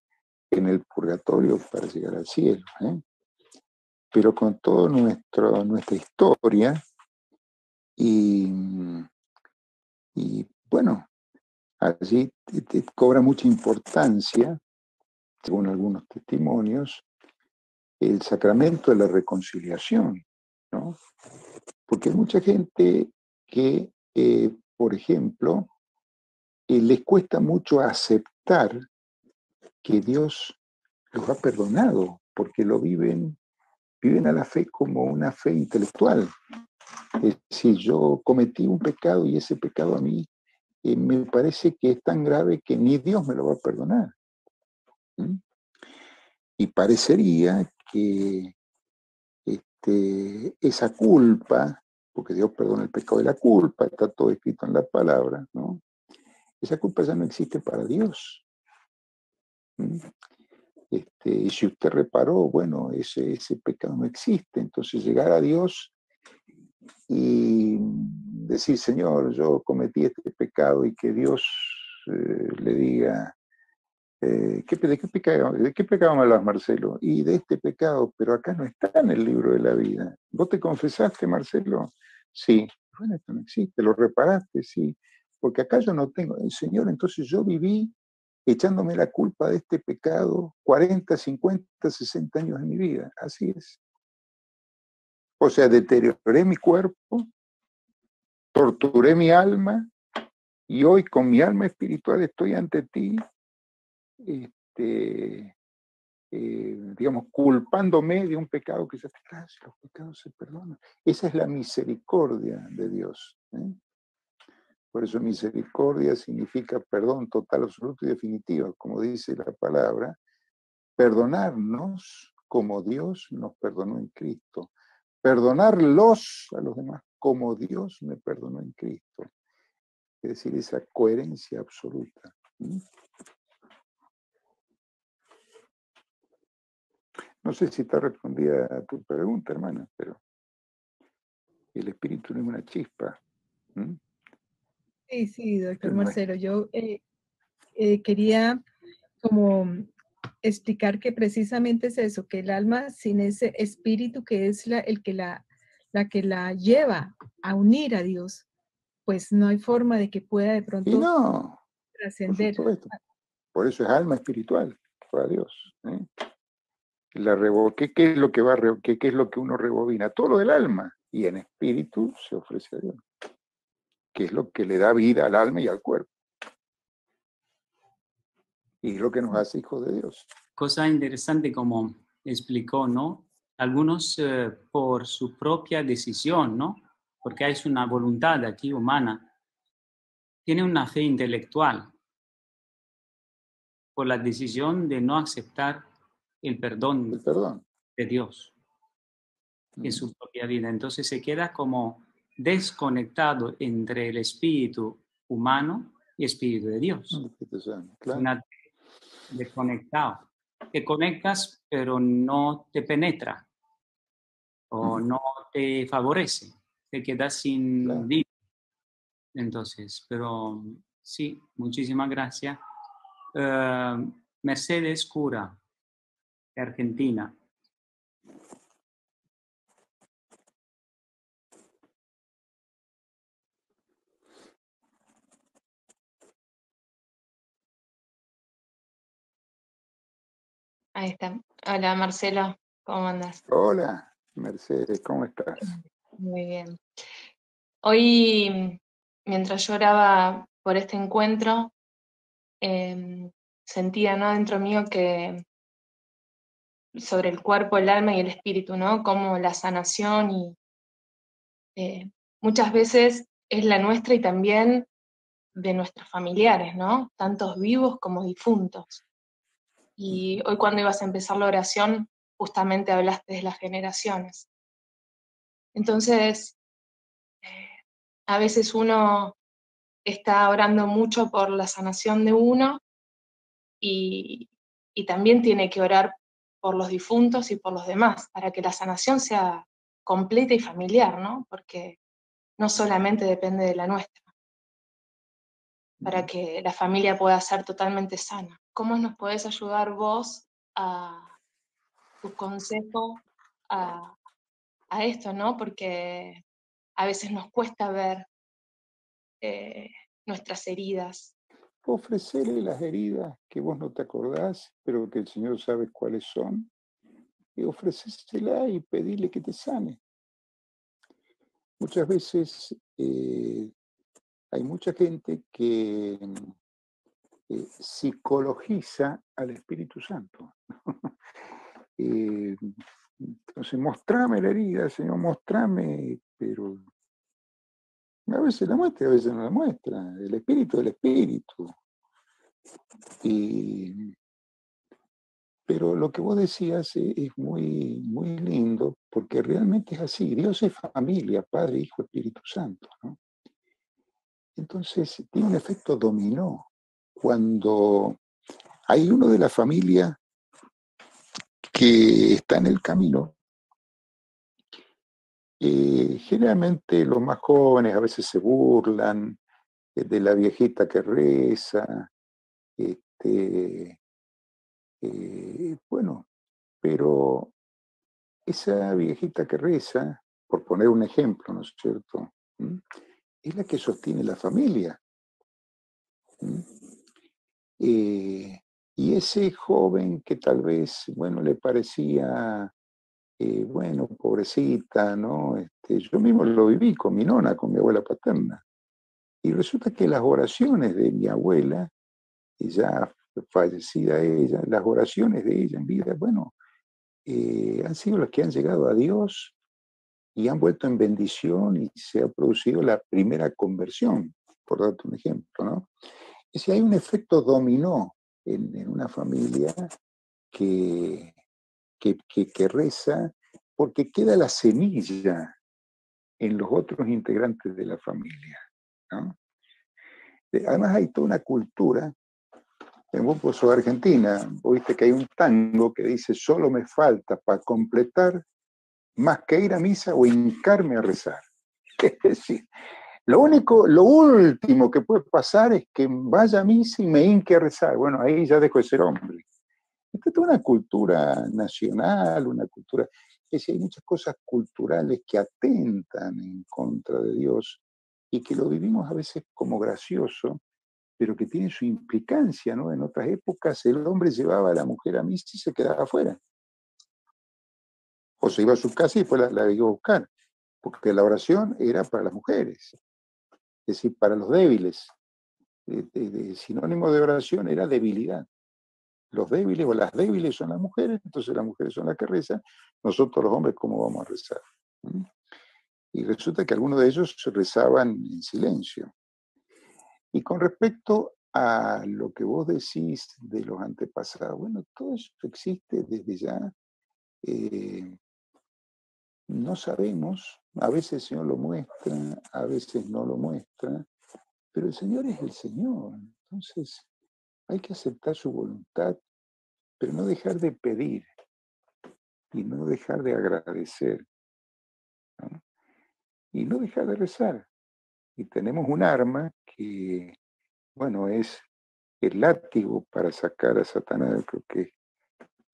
en el purgatorio para llegar al cielo, ¿eh? Pero con toda nuestra historia y bueno, allí te cobra mucha importancia, según algunos testimonios, el sacramento de la reconciliación, ¿no? Porque hay mucha gente que, por ejemplo, les cuesta mucho aceptar que Dios los ha perdonado, porque lo viven a la fe como una fe intelectual. Es decir, yo cometí un pecado y ese pecado a mí me parece que es tan grave que ni Dios me lo va a perdonar. ¿Mm? Y parecería que esa culpa, porque Dios perdona el pecado de la culpa, está todo escrito en la palabra, ¿no? Esa culpa ya no existe para Dios. ¿Mm? Y si usted reparó, bueno, ese pecado no existe. Entonces llegar a Dios y decir, Señor, yo cometí este pecado, y que Dios le diga, ¿de qué pecado me hablas, Marcelo? Y de este pecado, pero acá no está en el libro de la vida. ¿Vos te confesaste, Marcelo? Sí. Bueno, esto no existe. ¿Lo reparaste? Sí. Porque acá yo no tengo. Señor, entonces yo viví echándome la culpa de este pecado 40, 50, 60 años de mi vida. Así es. O sea, deterioré mi cuerpo, torturé mi alma, y hoy con mi alma espiritual estoy ante ti, digamos, culpándome de un pecado que ya te trae. Los pecados se perdonan. Esa es la misericordia de Dios, ¿eh? Por eso misericordia significa perdón total, absoluto y definitivo, como dice la palabra, perdonarnos como Dios nos perdonó en Cristo, perdonarlos a los demás como Dios me perdonó en Cristo. Es decir, esa coherencia absoluta. No sé si está respondida a tu pregunta, hermana, pero el espíritu no es una chispa. Sí, sí, doctor Marcelo. Yo quería como explicar que precisamente es eso, que el alma sin ese espíritu que es la que la lleva a unir a Dios, pues no hay forma de que pueda de pronto trascender. Por eso es alma espiritual para Dios. ¿Qué es lo que qué es lo que uno rebobina? Todo lo del alma, y en espíritu se ofrece a Dios, que es lo que le da vida al alma y al cuerpo, y es lo que nos hace hijos de Dios. Cosa interesante como explicó, ¿no? Algunos por su propia decisión, ¿no? Porque hay una voluntad aquí humana. Tiene una fe intelectual por la decisión de no aceptar el perdón de Dios en su propia vida. Entonces se queda como desconectado entre el espíritu humano y el espíritu de Dios. Claro. Una desconectado. Te conectas, pero no te penetra o no te favorece, te quedas sin vida. Entonces, pero sí, muchísimas gracias. Mercedes Cura, de Argentina. Ahí está. Hola, Marcelo, ¿cómo andas? Hola, Mercedes, ¿cómo estás? Muy bien. Hoy, mientras yo oraba por este encuentro, sentía, ¿no?, dentro mío que sobre el cuerpo, el alma y el espíritu, ¿no?, como la sanación y muchas veces es la nuestra y también de nuestros familiares, ¿no?, tantos vivos como difuntos. Y hoy cuando ibas a empezar la oración, justamente hablaste de las generaciones. Entonces, a veces uno está orando mucho por la sanación de uno y también tiene que orar por los difuntos y por los demás, para que la sanación sea completa y familiar, ¿no? Porque no solamente depende de la nuestra, para que la familia pueda ser totalmente sana. ¿Cómo nos podés ayudar vos a tu consejo a esto, ¿no? Porque a veces nos cuesta ver nuestras heridas. Ofrecerle las heridas que vos no te acordás, pero que el Señor sabe cuáles son, y ofrecérselas y pedirle que te sane. Muchas veces hay mucha gente que psicologiza al Espíritu Santo. Entonces, mostrame la herida, Señor, mostrame, pero a veces la muestra, a veces no la muestra. El Espíritu, el Espíritu. Pero lo que vos decías es muy, muy lindo, porque realmente es así. Dios es familia, Padre, Hijo, Espíritu Santo, ¿no? Entonces, tiene un efecto dominó. Cuando hay uno de la familia que está en el camino, generalmente los más jóvenes a veces se burlan de la viejita que reza, bueno, pero esa viejita que reza, por poner un ejemplo, ¿no es cierto?, es la que sostiene la familia. Y ese joven que tal vez, bueno, le parecía, bueno, pobrecita, ¿no? Yo mismo lo viví con mi nona, con mi abuela paterna. Y resulta que las oraciones de mi abuela, ya fallecida ella, las oraciones de ella en vida, bueno, han sido las que han llegado a Dios y han vuelto en bendición y se ha producido la primera conversión, por darte un ejemplo, ¿no? Y si hay un efecto dominó en una familia que reza, porque queda la semilla en los otros integrantes de la familia, ¿no? Además hay toda una cultura, vos sos argentina, viste que hay un tango que dice: solo me falta para completar más que ir a misa o hincarme a rezar. Es decir, lo último que puede pasar es que vaya a misa y me hinque a rezar. Bueno, ahí ya dejo de ser hombre. Esta es toda una cultura nacional, una cultura... Es decir, hay muchas cosas culturales que atentan en contra de Dios y que lo vivimos a veces como gracioso, pero que tiene su implicancia, ¿no? En otras épocas el hombre llevaba a la mujer a misa y se quedaba afuera. O se iba a su casa y después la iba a buscar, porque la oración era para las mujeres, es decir, para los débiles. El sinónimo de oración era debilidad. Los débiles o las débiles son las mujeres, entonces las mujeres son las que rezan, nosotros los hombres, ¿cómo vamos a rezar? Y resulta que algunos de ellos rezaban en silencio. Y con respecto a lo que vos decís de los antepasados, bueno, todo eso existe desde ya. No sabemos, a veces el Señor lo muestra, a veces no lo muestra, pero el Señor es el Señor, entonces... Hay que aceptar su voluntad, pero no dejar de pedir y no dejar de agradecer, ¿no? Y no dejar de rezar. Y tenemos un arma que, bueno, es el látigo para sacar a Satanás, creo que es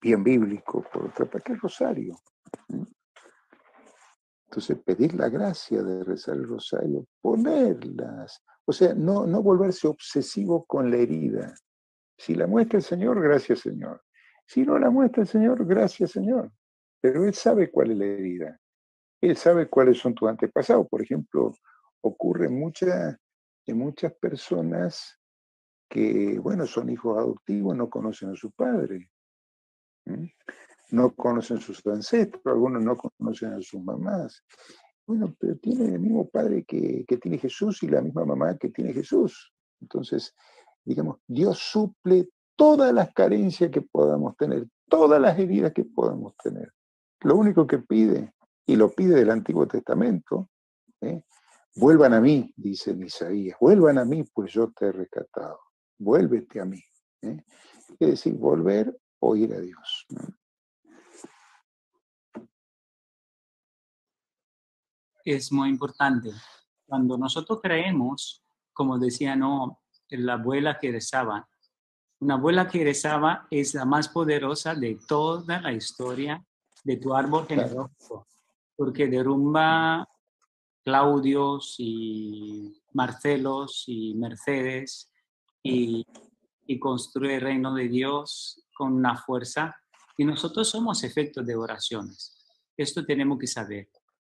bien bíblico, por otra parte, el rosario, ¿no? Entonces, pedir la gracia de rezar el rosario, ponerlas, o sea, no volverse obsesivo con la herida. Si la muestra el Señor, gracias Señor. Si no la muestra el Señor, gracias Señor. Pero Él sabe cuál es la herida. Él sabe cuáles son tus antepasados. Por ejemplo, ocurre en muchas personas que, bueno, son hijos adoptivos, no conocen a su padre. No conocen a sus ancestros, algunos no conocen a sus mamás. Bueno, pero tienen el mismo padre que tiene Jesús y la misma mamá que tiene Jesús. Entonces... Digamos, Dios suple todas las carencias que podamos tener, todas las heridas que podamos tener. Lo único que pide, y lo pide del Antiguo Testamento, vuelvan a mí, dice Isaías, vuelvan a mí, pues yo te he rescatado, vuélvete a mí. Es decir, volver o ir a Dios, ¿no? Es muy importante. Cuando nosotros creemos, como decía Noam, la abuela que rezaba. Una abuela que rezaba es la más poderosa de toda la historia de tu árbol genealógico, porque derrumba Claudios y Marcelos y Mercedes y construye el reino de Dios con una fuerza. Y nosotros somos efectos de oraciones. Esto tenemos que saber.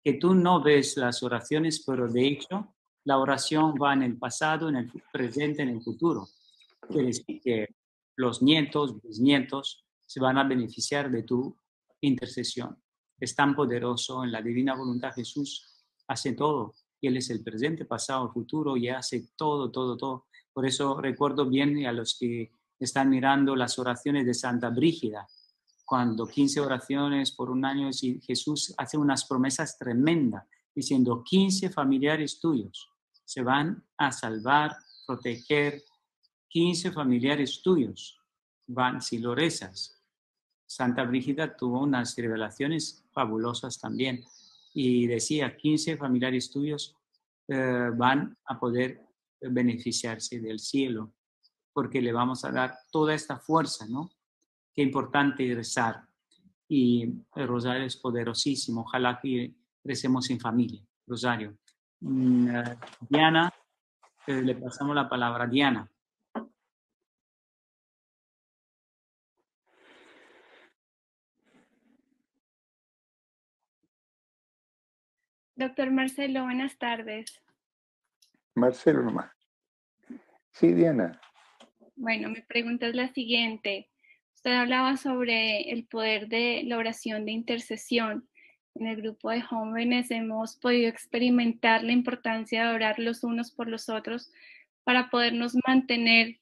Que tú no ves las oraciones, pero de hecho... La oración va en el pasado, en el presente, en el futuro. Quiere decir que los nietos, bisnietos, se van a beneficiar de tu intercesión. Es tan poderoso en la divina voluntad. Jesús hace todo. Y Él es el presente, pasado, futuro, y hace todo, todo, todo. Por eso recuerdo bien a los que están mirando las oraciones de Santa Brígida. Cuando 15 oraciones por un año, Jesús hace unas promesas tremendas, diciendo 15 familiares tuyos se van a salvar, proteger, 15 familiares tuyos van si lo rezas. Santa Brígida tuvo unas revelaciones fabulosas también y decía 15 familiares tuyos van a poder beneficiarse del cielo porque le vamos a dar toda esta fuerza, ¿no? Qué importante rezar, y el rosario es poderosísimo, ojalá que recemos en familia, rosario. Diana, le pasamos la palabra a Diana. Doctor Marcelo, buenas tardes. Marcelo nomás. Sí, Diana. Bueno, mi pregunta es la siguiente. Usted hablaba sobre el poder de la oración de intercesión. En el grupo de jóvenes hemos podido experimentar la importancia de orar los unos por los otros para podernos mantener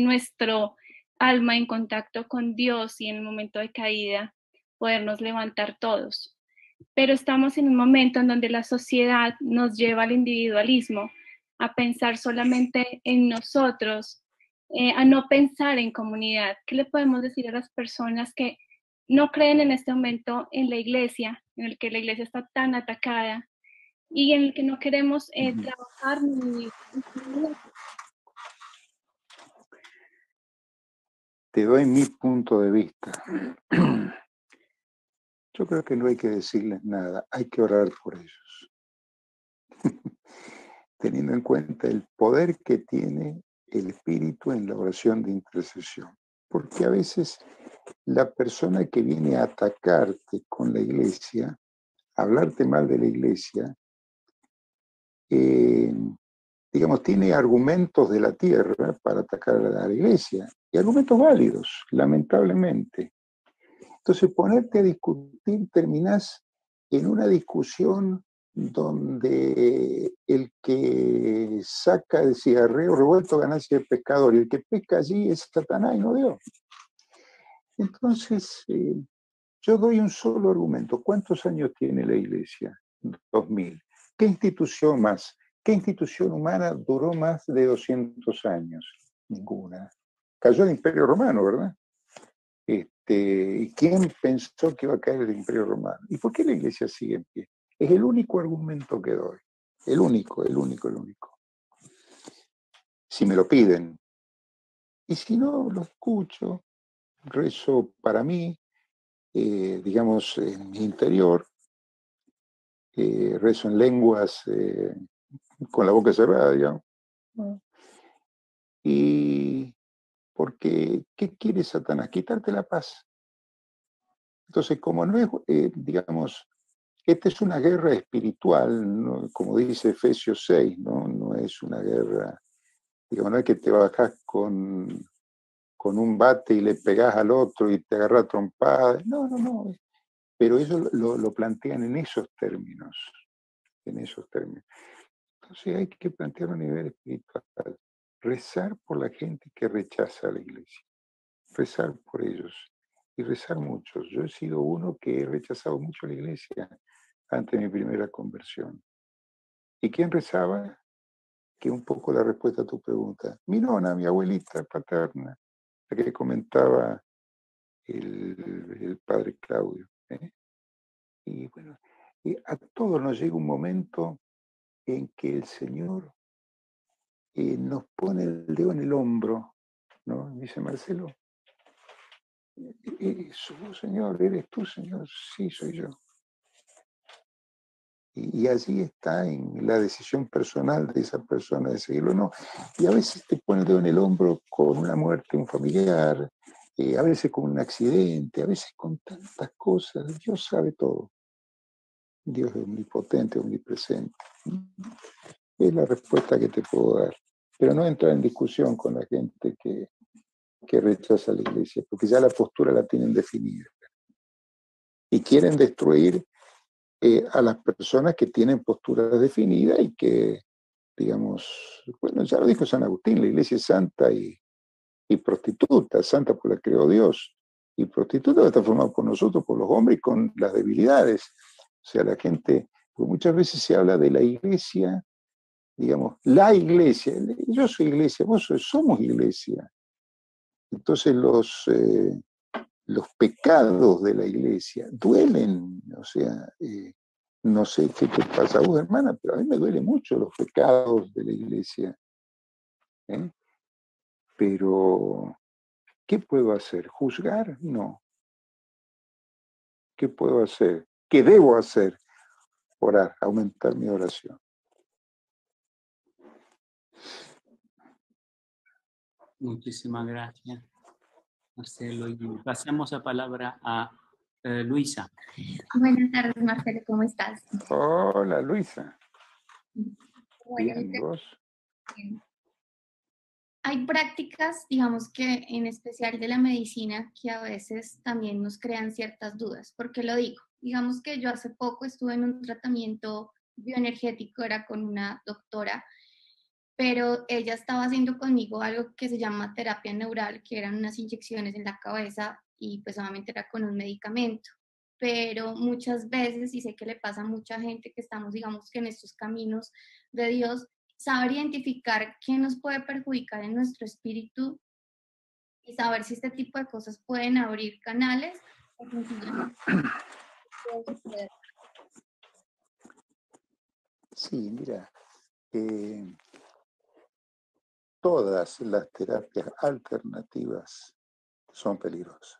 nuestro alma en contacto con Dios y en el momento de caída podernos levantar todos. pero estamos en un momento en donde la sociedad nos lleva al individualismo, a pensar solamente en nosotros, a no pensar en comunidad. ¿Qué le podemos decir a las personas que no creen en este momento en la iglesia, en el que la iglesia está tan atacada y en el que no queremos trabajar ni... Te doy mi punto de vista. Yo creo que no hay que decirles nada, hay que orar por ellos. Teniendo en cuenta el poder que tiene el Espíritu en la oración de intercesión. Porque a veces la persona que viene a atacarte con la iglesia, a hablarte mal de la iglesia, digamos, tiene argumentos de la tierra para atacar a la iglesia, y argumentos válidos, lamentablemente. Entonces, ponerte a discutir, terminás en una discusión donde el que saca el cigarrillo revuelto ganancia del pescador, y el que pesca allí es Satanás y no Dios. Entonces, yo doy un solo argumento. ¿Cuántos años tiene la iglesia? 2000. ¿Qué institución más? ¿Qué institución humana duró más de 200 años? Ninguna. Cayó el Imperio Romano, ¿verdad? ¿Y quién pensó que iba a caer el Imperio Romano? ¿Y por qué la iglesia sigue en pie? Es el único argumento que doy. El único. Si me lo piden. Y si no, lo escucho, rezo para mí, digamos, en mi interior, rezo en lenguas con la boca cerrada, digamos. Y porque, ¿qué quiere Satanás? Quitarte la paz. Entonces, como no es, digamos... Esta es una guerra espiritual, ¿no? Como dice Efesios 6, ¿no? No es una guerra, digamos, no es que te bajás con un bate y le pegás al otro y te agarrás trompadas, no, pero ellos lo plantean en esos términos, Entonces hay que plantear a nivel espiritual, rezar por la gente que rechaza a la iglesia, rezar por ellos. Y rezar mucho. Yo he sido uno que he rechazado mucho la iglesia ante mi primera conversión. ¿Y quién rezaba? Que un poco la respuesta a tu pregunta. Mi nona, mi abuelita paterna, la que comentaba el padre Claudio. Y bueno, a todos nos llega un momento en que el Señor nos pone el dedo en el hombro, ¿no? Dice Marcelo. Señor, ¿eres tú, Señor? Sí, soy yo. Y allí está en la decisión personal de esa persona de seguirlo o no. Y a veces te pone el dedo en el hombro con una muerte, un familiar, a veces con un accidente, a veces con tantas cosas. Dios sabe todo. Dios es omnipotente, omnipresente. Es la respuesta que te puedo dar. Pero no entrar en discusión con la gente que rechaza a la iglesia, porque ya la postura la tienen definida. Y quieren destruir a las personas que tienen posturas definidas y que, digamos, bueno, ya lo dijo San Agustín, la iglesia es santa y prostituta, santa por la que creó Dios, y prostituta está formada por nosotros, por los hombres, y con las debilidades. O sea, la gente, porque muchas veces se habla de la iglesia, digamos, la iglesia, yo soy iglesia, vos somos iglesia. Entonces los pecados de la iglesia duelen, o sea, no sé qué te pasa a vos, hermana, pero a mí me duelen mucho los pecados de la iglesia. Pero, ¿qué puedo hacer? ¿Juzgar? No. ¿Qué puedo hacer? ¿Qué debo hacer? Orar, aumentar mi oración. Muchísimas gracias, Marcelo. Y pasamos la palabra a Luisa. Buenas tardes, Marcelo, ¿cómo estás? Hola, Luisa. Bueno, bien. Hay prácticas, digamos que en especial de la medicina, que a veces también nos crean ciertas dudas. ¿Por qué lo digo? Digamos que yo hace poco estuve en un tratamiento bioenergético, era con una doctora, pero ella estaba haciendo conmigo algo que se llama terapia neural, que eran unas inyecciones en la cabeza y pues obviamente era con un medicamento. pero muchas veces, y sé que le pasa a mucha gente que estamos, digamos, que en estos caminos de Dios, saber identificar qué nos puede perjudicar en nuestro espíritu y saber si este tipo de cosas pueden abrir canales. Sí, mira, todas las terapias alternativas son peligrosas.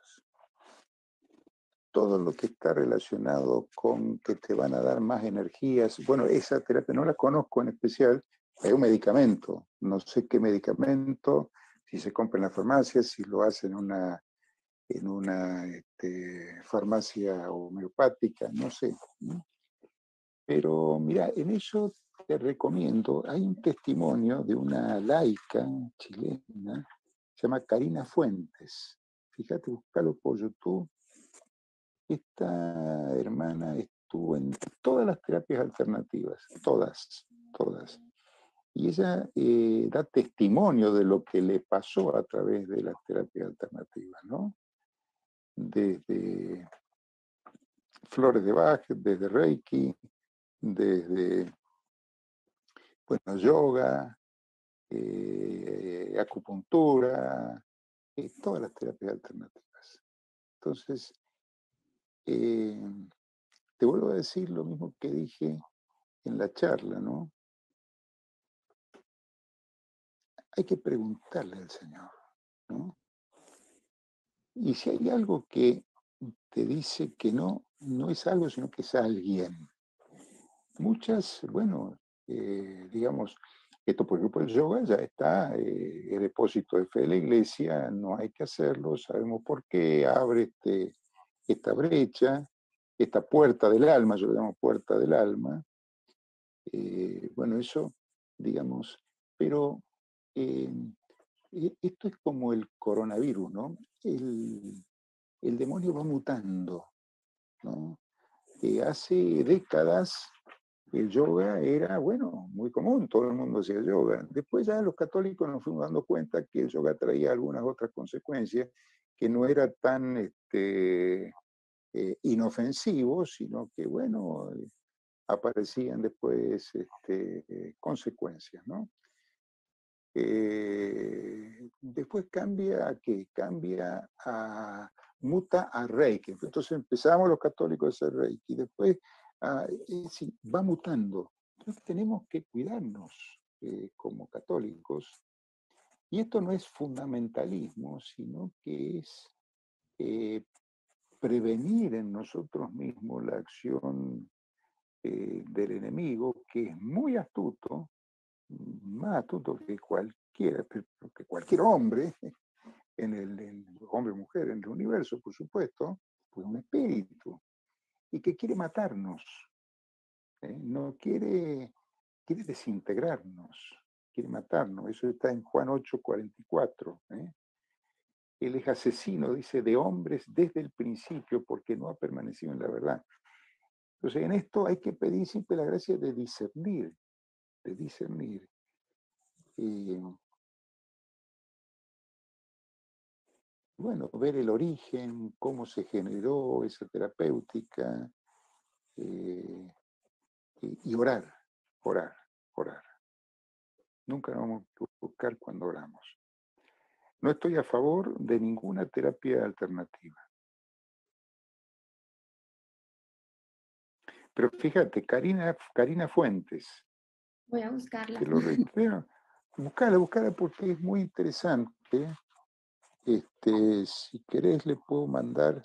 Todo lo que está relacionado con que te van a dar más energías, bueno, esa terapia no la conozco en especial, hay un medicamento, no sé qué medicamento, si se compra en la farmacia, si lo hacen en una farmacia homeopática, no sé. Pero mira, en ello te recomiendo, hay un testimonio de una laica chilena, se llama Karina Fuentes. Fíjate, búscalo por YouTube. Esta hermana estuvo en todas las terapias alternativas, todas. Y ella da testimonio de lo que le pasó a través de las terapias alternativas, ¿no? Desde flores de Bach, desde Reiki, desde, bueno, yoga, acupuntura, todas las terapias alternativas. Entonces, te vuelvo a decir lo mismo que dije en la charla, ¿no? Hay que preguntarle al Señor, ¿no? Y si hay algo que te dice que no, no es algo, sino que es alguien. Muchas, bueno, digamos, esto por ejemplo el yoga ya está, el depósito de fe de la Iglesia, no hay que hacerlo, sabemos por qué, abre esta brecha, esta puerta del alma, yo lo llamo puerta del alma, bueno, eso, digamos, pero... esto es como el coronavirus, ¿no? El demonio va mutando, ¿no? Hace décadas el yoga era, bueno, muy común, todo el mundo hacía yoga. Después ya los católicos nos fuimos dando cuenta que el yoga traía algunas otras consecuencias, que no era tan inofensivo, sino que, bueno, aparecían después consecuencias, ¿no? Después cambia a qué, muta a Reiki. Entonces empezamos los católicos a hacer Reiki, después va mutando. Entonces tenemos que cuidarnos como católicos, y esto no es fundamentalismo, sino que es prevenir en nosotros mismos la acción del enemigo, que es muy astuto, más astuto que cualquier hombre, hombre o mujer, en el universo, por supuesto, pues un espíritu, y que quiere matarnos, no quiere desintegrarnos, quiere matarnos. Eso está en Juan 8:44. Él es asesino, dice, de hombres desde el principio, porque no ha permanecido en la verdad. Entonces, en esto hay que pedir siempre la gracia de discernir, bueno, ver el origen, cómo se generó esa terapéutica, y orar. Nunca nos vamos a equivocar cuando oramos. No estoy a favor de ninguna terapia alternativa. Pero fíjate, Karina Fuentes. Voy a buscarla. Te lo reitero. Buscala porque es muy interesante. Si querés le puedo mandar,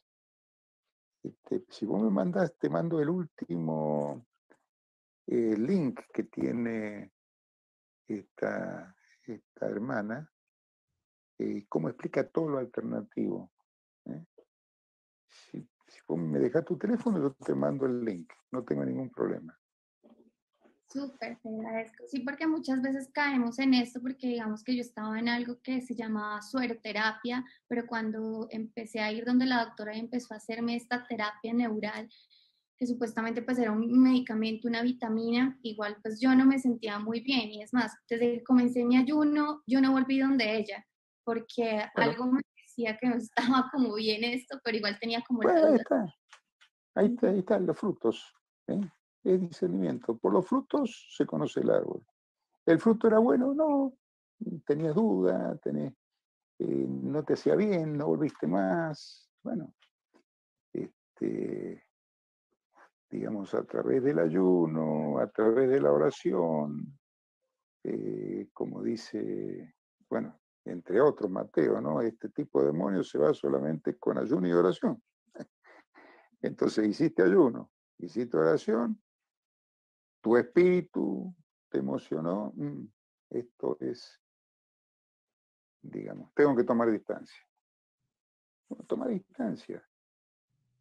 si vos me mandás, te mando el último link que tiene esta hermana, cómo explica todo lo alternativo. Si vos me dejás tu teléfono, yo te mando el link, no tengo ningún problema. Súper, te agradezco. Sí, porque muchas veces caemos en esto, porque digamos que yo estaba en algo que se llamaba sueroterapia, pero cuando empecé a ir donde la doctora empezó a hacerme esta terapia neural, que supuestamente pues era un medicamento, una vitamina, igual pues yo no me sentía muy bien, y es más, desde que comencé mi ayuno, yo no volví donde ella, porque algo me decía que no estaba como bien esto, pero igual tenía como... Bueno, Ahí están los frutos, ¿eh? Es discernimiento. Por los frutos se conoce el árbol. ¿El fruto era bueno? No. Tenías duda, no te hacía bien, no volviste más. Bueno, digamos, a través del ayuno, a través de la oración, como dice, bueno, entre otros Mateo, ¿no? Este tipo de demonio se va solamente con ayuno y oración. Entonces hiciste ayuno, hiciste oración, tu espíritu te emocionó, esto es, digamos, tengo que tomar distancia. Bueno, tomar distancia.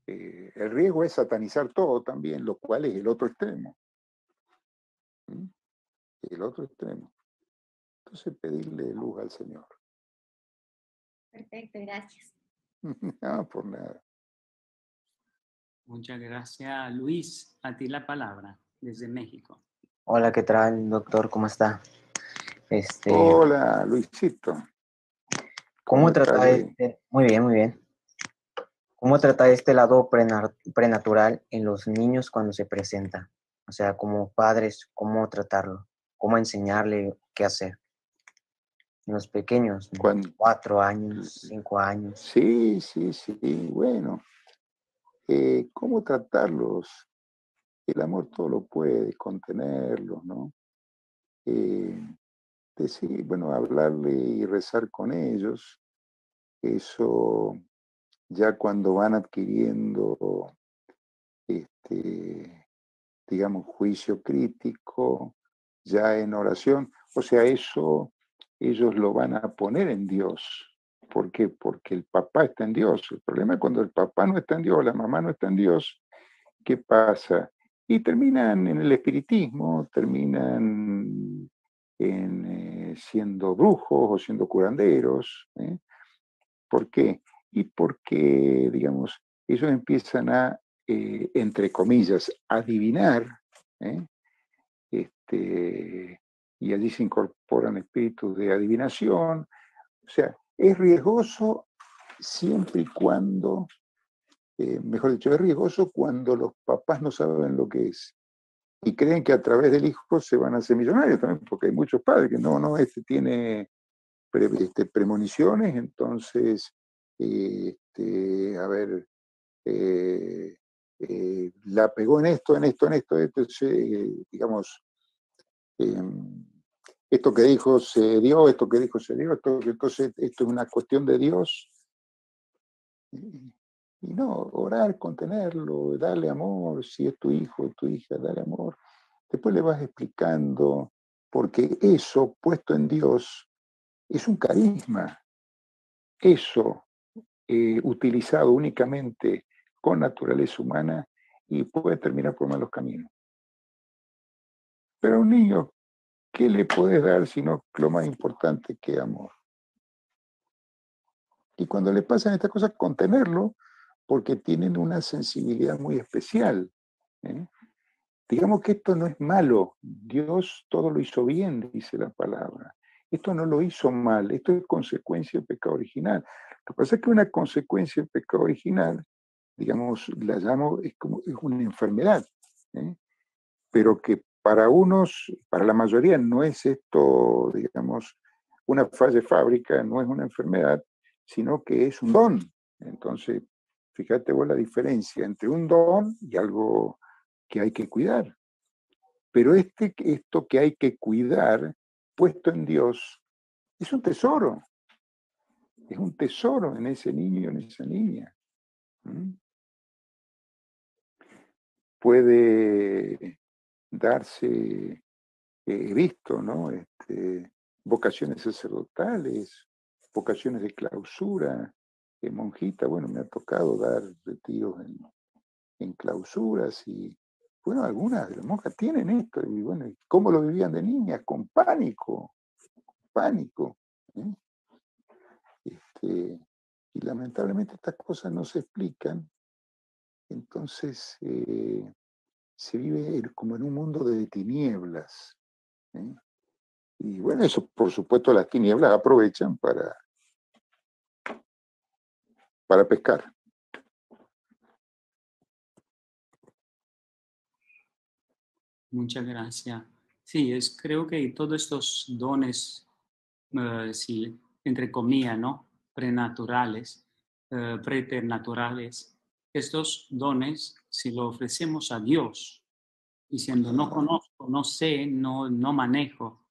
El riesgo es satanizar todo también, lo cual es el otro extremo. El otro extremo. Entonces pedirle luz al Señor. Perfecto, gracias. No, por nada. Muchas gracias, Luis. A ti la palabra, desde México. Hola, ¿qué tal, doctor? ¿Cómo está? Hola, Luisito. ¿Cómo trata este? Muy bien, muy bien. ¿Cómo trata este lado prenatural en los niños cuando se presenta? O sea, como padres, ¿cómo tratarlo? ¿Cómo enseñarle qué hacer? En los pequeños, ¿no? 4 años, 5 años. Sí, sí, sí, bueno. ¿Cómo tratarlos? El amor todo lo puede, contenerlos, ¿no? Decir, bueno, hablarle y rezar con ellos. Eso ya cuando van adquiriendo, digamos, juicio crítico, ya en oración. O sea, eso ellos lo van a poner en Dios. ¿Por qué? Porque el papá está en Dios. El problema es cuando el papá no está en Dios, la mamá no está en Dios, ¿qué pasa? Y terminan en el espiritismo, terminan en, siendo brujos o siendo curanderos, ¿eh? ¿Por qué? Y porque, digamos, ellos empiezan a, entre comillas, adivinar, ¿eh? Y allí se incorporan espíritus de adivinación. O sea, es riesgoso siempre y cuando, mejor dicho, es riesgoso cuando los papás no saben lo que es y creen que a través del hijo se van a hacer millonarios también, porque hay muchos padres que tiene premoniciones, entonces, la pegó en esto, digamos, esto que dijo se dio, esto que dijo se dio, entonces esto es una cuestión de Dios. Y no, orar, contenerlo, darle amor, si es tu hijo o tu hija, darle amor. Después le vas explicando, porque eso puesto en Dios es un carisma. Eso utilizado únicamente con naturaleza humana y puede terminar por malos caminos. Pero a un niño, ¿qué le podés dar sino lo más importante que amor? Y cuando le pasan estas cosas, contenerlo, porque tienen una sensibilidad muy especial, ¿eh? Digamos que esto no es malo. Dios todo lo hizo bien, dice la palabra. Esto no lo hizo mal, esto es consecuencia del pecado original. Lo que pasa es que una consecuencia del pecado original, digamos, la llamo, es una enfermedad, ¿eh? Pero que para unos, para la mayoría, no es esto, digamos, una falla de fábrica, no es una enfermedad, sino que es un don. Entonces, fíjate vos la diferencia entre un don y algo que hay que cuidar. Pero esto que hay que cuidar, puesto en Dios, es un tesoro. Es un tesoro en ese niño, en esa niña. ¿Mm? Puede darse, he visto, ¿no? Vocaciones sacerdotales, vocaciones de clausura, de monjita. Bueno, me ha tocado dar retiros en clausuras y, bueno, algunas de las monjas tienen esto. Y bueno, ¿cómo lo vivían de niñas? Con pánico, pánico, ¿eh? Y lamentablemente estas cosas no se explican. Entonces se vive como en un mundo de tinieblas, ¿eh? Y bueno, eso por supuesto las tinieblas aprovechan para pescar. Muchas gracias. Sí, creo que todos estos dones, sí, entre comillas, ¿no? Prenaturales, preternaturales, estos dones, si lo ofrecemos a Dios, diciendo no conozco, no sé, no manejo,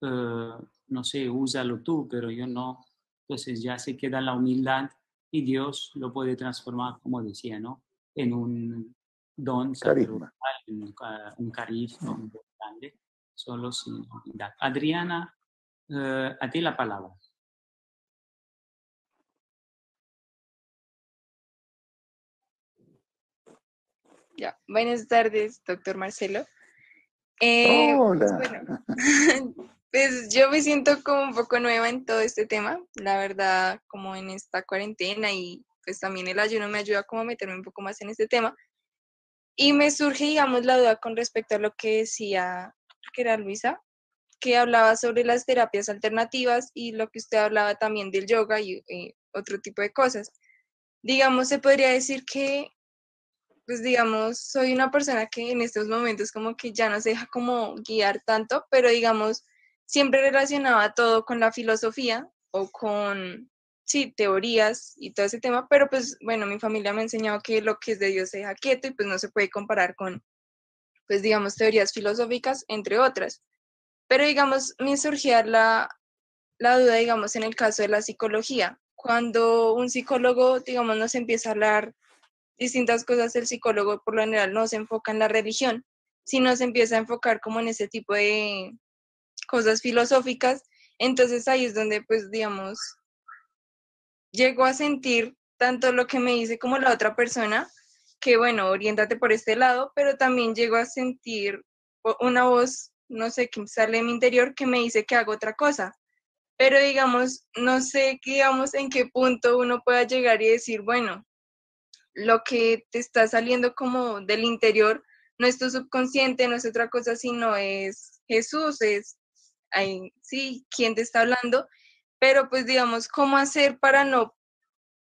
no sé, úsalo tú, pero yo no, entonces ya se queda la humildad y Dios lo puede transformar, como decía, ¿no? En un don, carisma. Un carisma muy grande, solo sin humildad. Adriana, a ti la palabra. Ya. Buenas tardes, doctor Marcelo. Hola. Pues yo me siento como un poco nueva en todo este tema, la verdad, como en esta cuarentena, y pues también el ayuno me ayuda como a meterme un poco más en este tema. Y me surge, digamos, la duda con respecto a lo que decía, que era Luisa, que hablaba sobre las terapias alternativas y lo que usted hablaba también del yoga y otro tipo de cosas. Digamos, se podría decir que, pues digamos, soy una persona que en estos momentos como que ya no se deja como guiar tanto, pero digamos, siempre relacionaba todo con la filosofía o con, sí, teorías y todo ese tema, pero pues bueno, mi familia me ha enseñado que lo que es de Dios se deja quieto y pues no se puede comparar con, pues digamos, teorías filosóficas, entre otras. Pero digamos, me surgía la duda, digamos, en el caso de la psicología. Cuando un psicólogo, digamos, nos empieza a hablar distintas cosas, el psicólogo por lo general no se enfoca en la religión, sino se empieza a enfocar como en ese tipo de cosas filosóficas. Entonces ahí es donde, pues, digamos, llego a sentir tanto lo que me dice como la otra persona, que bueno, oriéntate por este lado, pero también llego a sentir una voz, no sé, que sale de mi interior que me dice que hago otra cosa. Pero digamos, no sé, digamos, en qué punto uno pueda llegar y decir, bueno, lo que te está saliendo como del interior no es tu subconsciente, no es otra cosa, sino es Jesús, es ahí, sí, quien te está hablando, pero pues digamos, ¿cómo hacer para no,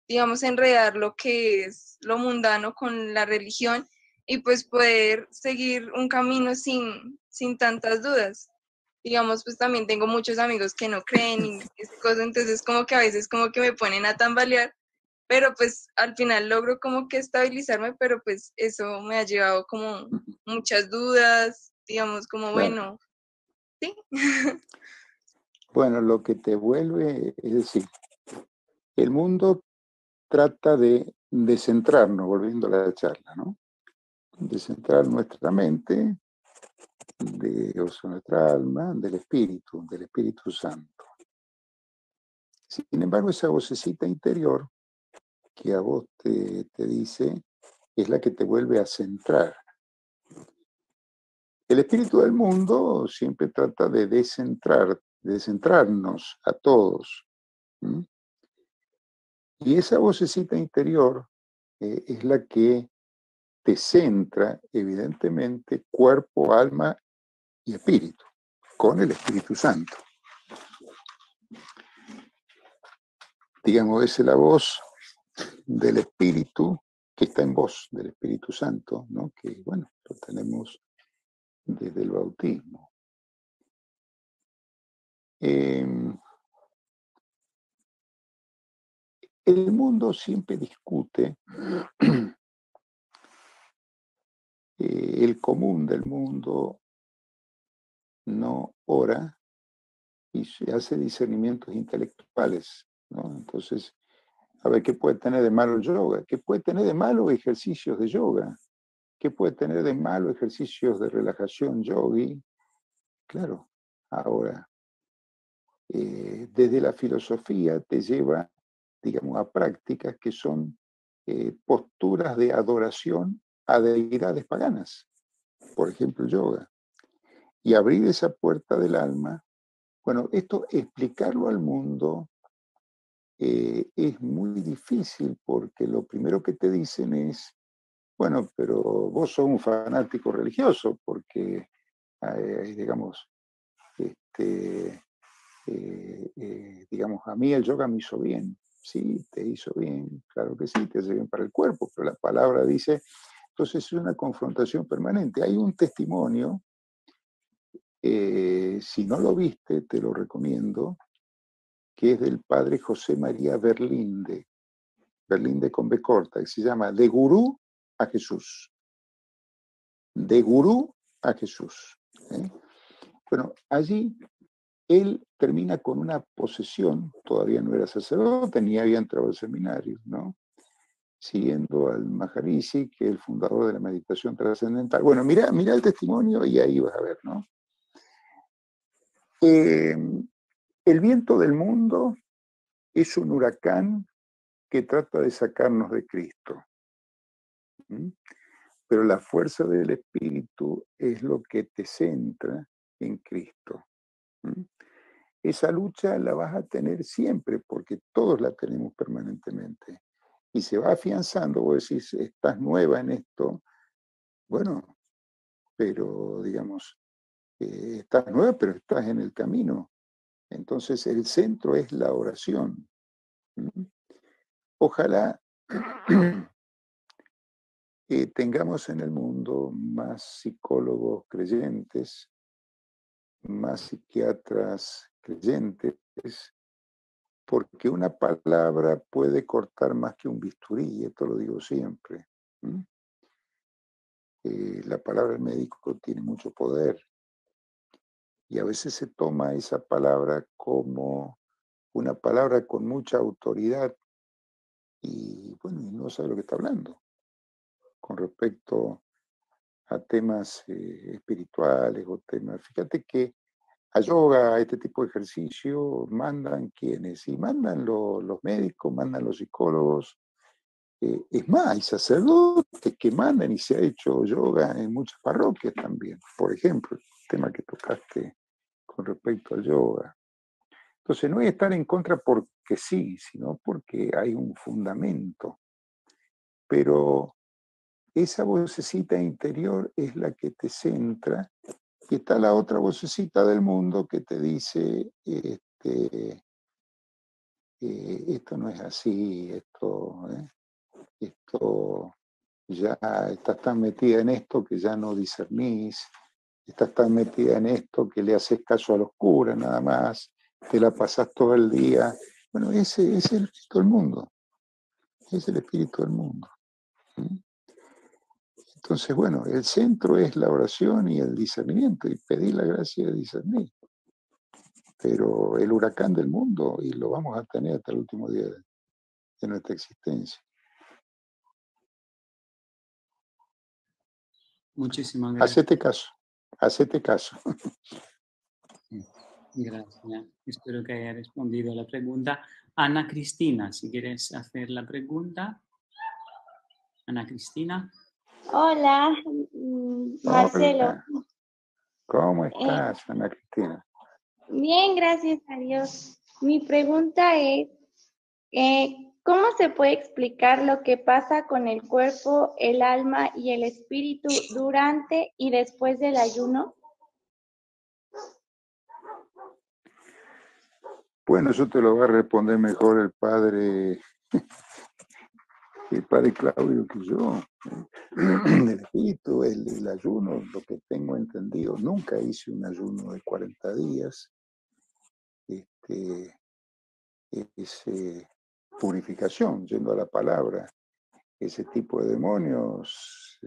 digamos, enredar lo que es lo mundano con la religión y pues poder seguir un camino sin tantas dudas? Digamos, pues también tengo muchos amigos que no creen y esas cosas, entonces como que a veces como que me ponen a tambalear, pero pues al final logro como que estabilizarme, pero pues eso me ha llevado como muchas dudas, digamos, como bueno, sí. Bueno, lo que te vuelve, es decir, el mundo trata de centrarnos, volviendo a la charla, ¿no? De centrar nuestra mente, o sea, nuestra alma, del Espíritu Santo. Sin embargo, esa vocecita interior que a vos te dice, es la que te vuelve a centrar. El espíritu del mundo siempre trata de descentrarnos a todos. ¿Mm? Y esa vocecita interior es la que te centra, evidentemente, cuerpo, alma y espíritu, con el Espíritu Santo. Digamos, es la voz del Espíritu que está en vos, del Espíritu Santo, ¿no? Que, bueno, lo tenemos desde el bautismo. El mundo siempre discute, el común del mundo no ora y se hace discernimientos intelectuales, ¿no? Entonces, a ver, ¿qué puede tener de malo el yoga? ¿Qué puede tener de malo ejercicios de yoga? ¿Qué puede tener de malo ejercicios de relajación yogui? Claro, ahora, desde la filosofía te lleva, digamos, a prácticas que son posturas de adoración a deidades paganas, por ejemplo, el yoga. Y abrir esa puerta del alma, bueno, esto explicarlo al mundo es muy difícil, porque lo primero que te dicen es, bueno, pero vos sos un fanático religioso, porque, digamos, a mí el yoga me hizo bien. Sí, te hizo bien, claro que sí, te hace bien para el cuerpo, pero la palabra dice, entonces es una confrontación permanente. Hay un testimonio Si no lo viste, te lo recomiendo, que es del padre José María Berlinde, Berlinde con B corta, que se llama De Gurú a Jesús. De Gurú a Jesús. Bueno, allí él termina con una posesión, todavía no era sacerdote, ni había entrado al seminario, ¿no? Siguiendo al Maharishi, que es el fundador de la meditación trascendental. Bueno, mira el testimonio y ahí vas a ver, ¿no? El viento del mundo es un huracán que trata de sacarnos de Cristo. Pero la fuerza del Espíritu es lo que te centra en Cristo. Esa lucha la vas a tener siempre, porque todos la tenemos permanentemente. Y se va afianzando. Vos decís, estás nueva en esto. Bueno, pero digamos, estás nueva, pero estás en el camino. Entonces el centro es la oración. Ojalá tengamos en el mundo más psicólogos creyentes, más psiquiatras creyentes, porque una palabra puede cortar más que un bisturí, esto lo digo siempre. La palabra del médico tiene mucho poder, y a veces se toma esa palabra como una palabra con mucha autoridad, y bueno, no sabe lo que está hablando con respecto a temas espirituales o temas. Fíjate que a yoga, a este tipo de ejercicio, mandan quienes, y mandan los médicos, mandan los psicólogos. Es más, hay sacerdotes que mandan, y se ha hecho yoga en muchas parroquias también, por ejemplo, el tema que tocaste con respecto al yoga. Entonces no es estar en contra porque sí, sino porque hay un fundamento. Pero esa vocecita interior es la que te centra. Y está la otra vocecita del mundo que te dice, esto no es así, esto ya estás tan metida en esto que ya no discernís, estás tan metida en esto que le haces caso a los curas nada más, te la pasás todo el día. Bueno, ese es el espíritu del mundo, es el espíritu del mundo. Entonces, bueno, el centro es la oración y el discernimiento, y pedir la gracia de discernir. Pero el huracán del mundo, y lo vamos a tener hasta el último día de nuestra existencia. Muchísimas gracias. Hacete caso. Gracias. Espero que haya respondido a la pregunta. Ana Cristina, si quieres hacer la pregunta. Ana Cristina. Hola, Marcelo. ¿Cómo estás, Ana Cristina? Bien, gracias a Dios. Mi pregunta es, ¿cómo se puede explicar lo que pasa con el cuerpo, el alma y el espíritu durante y después del ayuno? Bueno, eso te lo va a responder mejor el padre Claudio que yo. El espíritu, el ayuno, lo que tengo entendido, nunca hice un ayuno de 40 días. Es purificación, yendo a la palabra. Ese tipo de demonios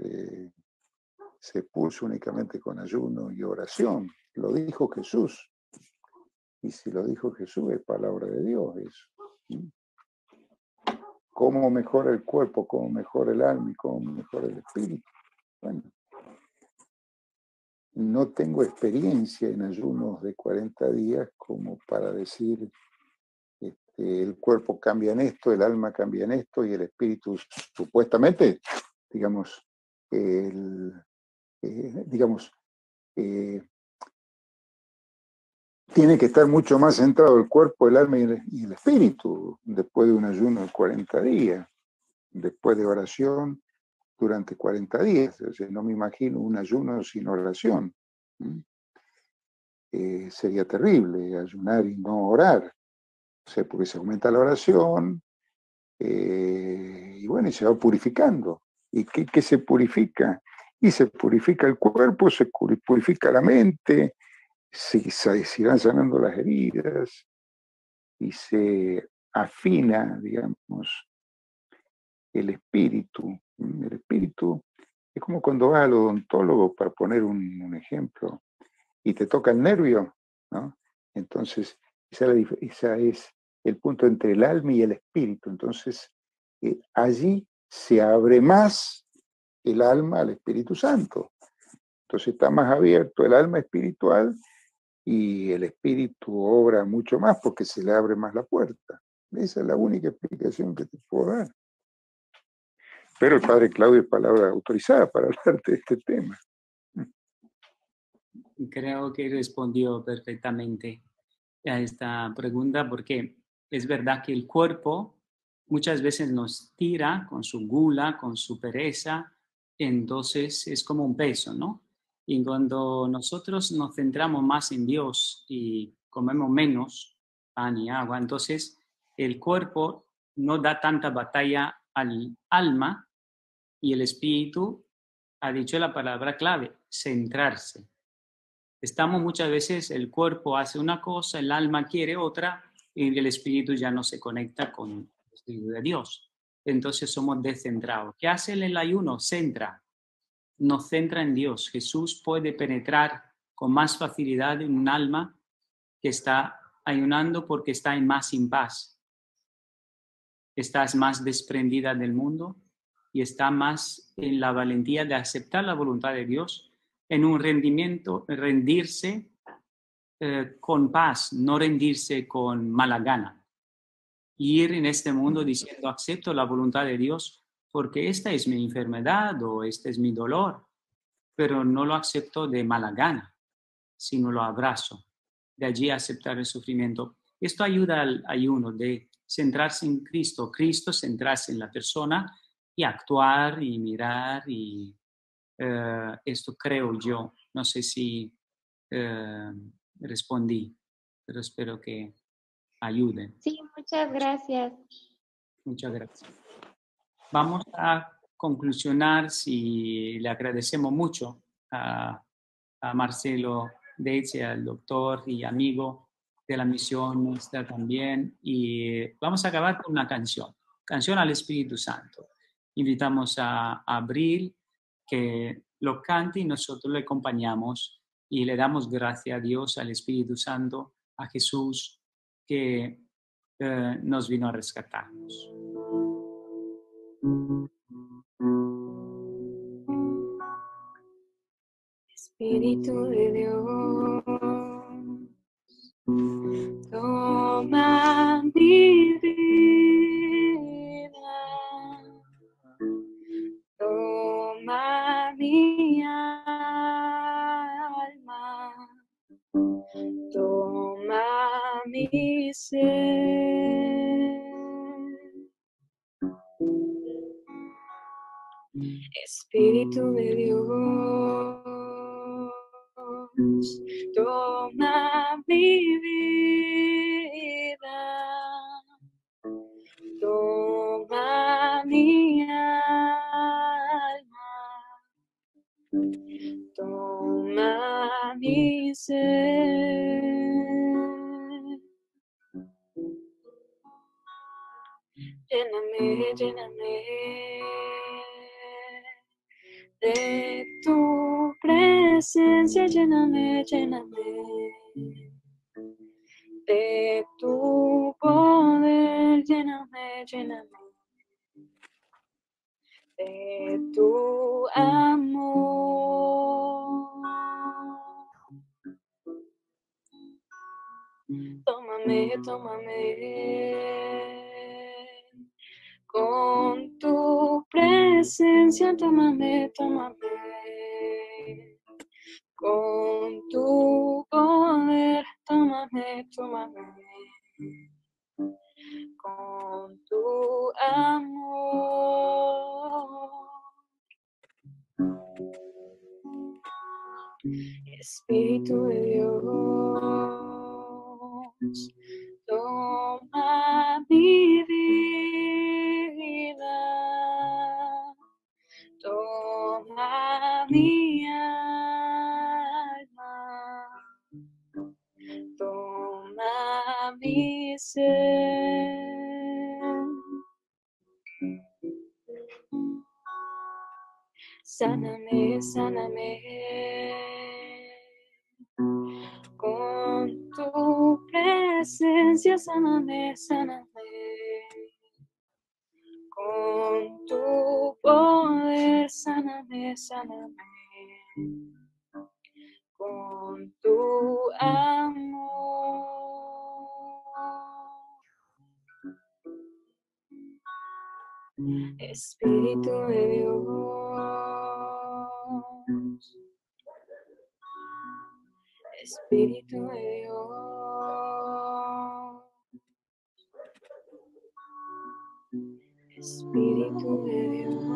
se expulsa únicamente con ayuno y oración. Lo dijo Jesús. Y si lo dijo Jesús, es palabra de Dios eso. ¿Cómo mejora el cuerpo? ¿Cómo mejora el alma? Y ¿cómo mejora el espíritu? Bueno, no tengo experiencia en ayunos de 40 días como para decir el cuerpo cambia en esto, el alma cambia en esto y el espíritu supuestamente, tiene que estar mucho más centrado el cuerpo, el alma y el espíritu después de un ayuno de 40 días, después de oración durante 40 días. O sea, no me imagino un ayuno sin oración. Sería terrible ayunar y no orar. O sea, porque se aumenta la oración y bueno, y se va purificando. ¿Y qué se purifica? Y se purifica el cuerpo, se purifica la mente, se irán sanando las heridas y se afina, digamos, el espíritu. El espíritu es como cuando vas al odontólogo, para poner un ejemplo, y te toca el nervio, ¿no? Entonces, esa es el punto entre el alma y el espíritu. Entonces, allí se abre más el alma al Espíritu Santo. Entonces está más abierto el alma espiritual y el espíritu obra mucho más porque se le abre más la puerta. Esa es la única explicación que te puedo dar. Pero el Padre Claudio es palabra autorizada para hablar de este tema. Creo que respondió perfectamente a esta pregunta, porque es verdad que el cuerpo muchas veces nos tira con su gula, con su pereza, entonces es como un peso, ¿no? Y cuando nosotros nos centramos más en Dios y comemos menos pan y agua, entonces el cuerpo no da tanta batalla al alma y el espíritu, ha dicho la palabra clave, centrarse. Estamos muchas veces, el cuerpo hace una cosa, el alma quiere otra y el espíritu ya no se conecta con el espíritu de Dios. Entonces somos descentrados. ¿Qué hace el ayuno? Centra. Nos centra en Dios. Jesús puede penetrar con más facilidad en un alma que está ayunando porque está más en paz. Estás más desprendida del mundo y está más en la valentía de aceptar la voluntad de Dios, en un rendimiento, rendirse con paz, no rendirse con mala gana. Ir en este mundo diciendo, acepto la voluntad de Dios porque esta es mi enfermedad o este es mi dolor, pero no lo acepto de mala gana, sino lo abrazo. De allí aceptar el sufrimiento. Esto ayuda al ayuno de centrarse en Cristo, Cristo centrarse en la persona y actuar y mirar y... esto creo yo, no sé si respondí, pero espero que ayude. Sí, muchas gracias. Muchas gracias. Vamos a conclusionar, si le agradecemos mucho a Marcelo Dechi, al doctor y amigo de la misión nuestra también, y vamos a acabar con una canción al Espíritu Santo. Invitamos a Abril que lo cante y nosotros le acompañamos y le damos gracias a Dios, al Espíritu Santo, a Jesús, que nos vino a rescatarnos. Espíritu de Dios, toma mi vida, toma mi alma, toma mi ser. Espíritu de Dios, toma mi vida, toma mi alma, toma mi ser. Lléname, lléname de tu presencia, lléname, lléname de tu poder, lléname, lléname de tu amor. Tómame, tómame con tu presencia, tómame, tómame con tu poder, tómame, tómame con tu amor. Espíritu de Dios, toma mi vida, toma mi alma, dicen. Sáname, sáname con tu presencia, sáname, sáname con tu poder, sáname, sáname con tu amor. Espíritu de Dios, Espíritu de Dios, Espíritu de Dios.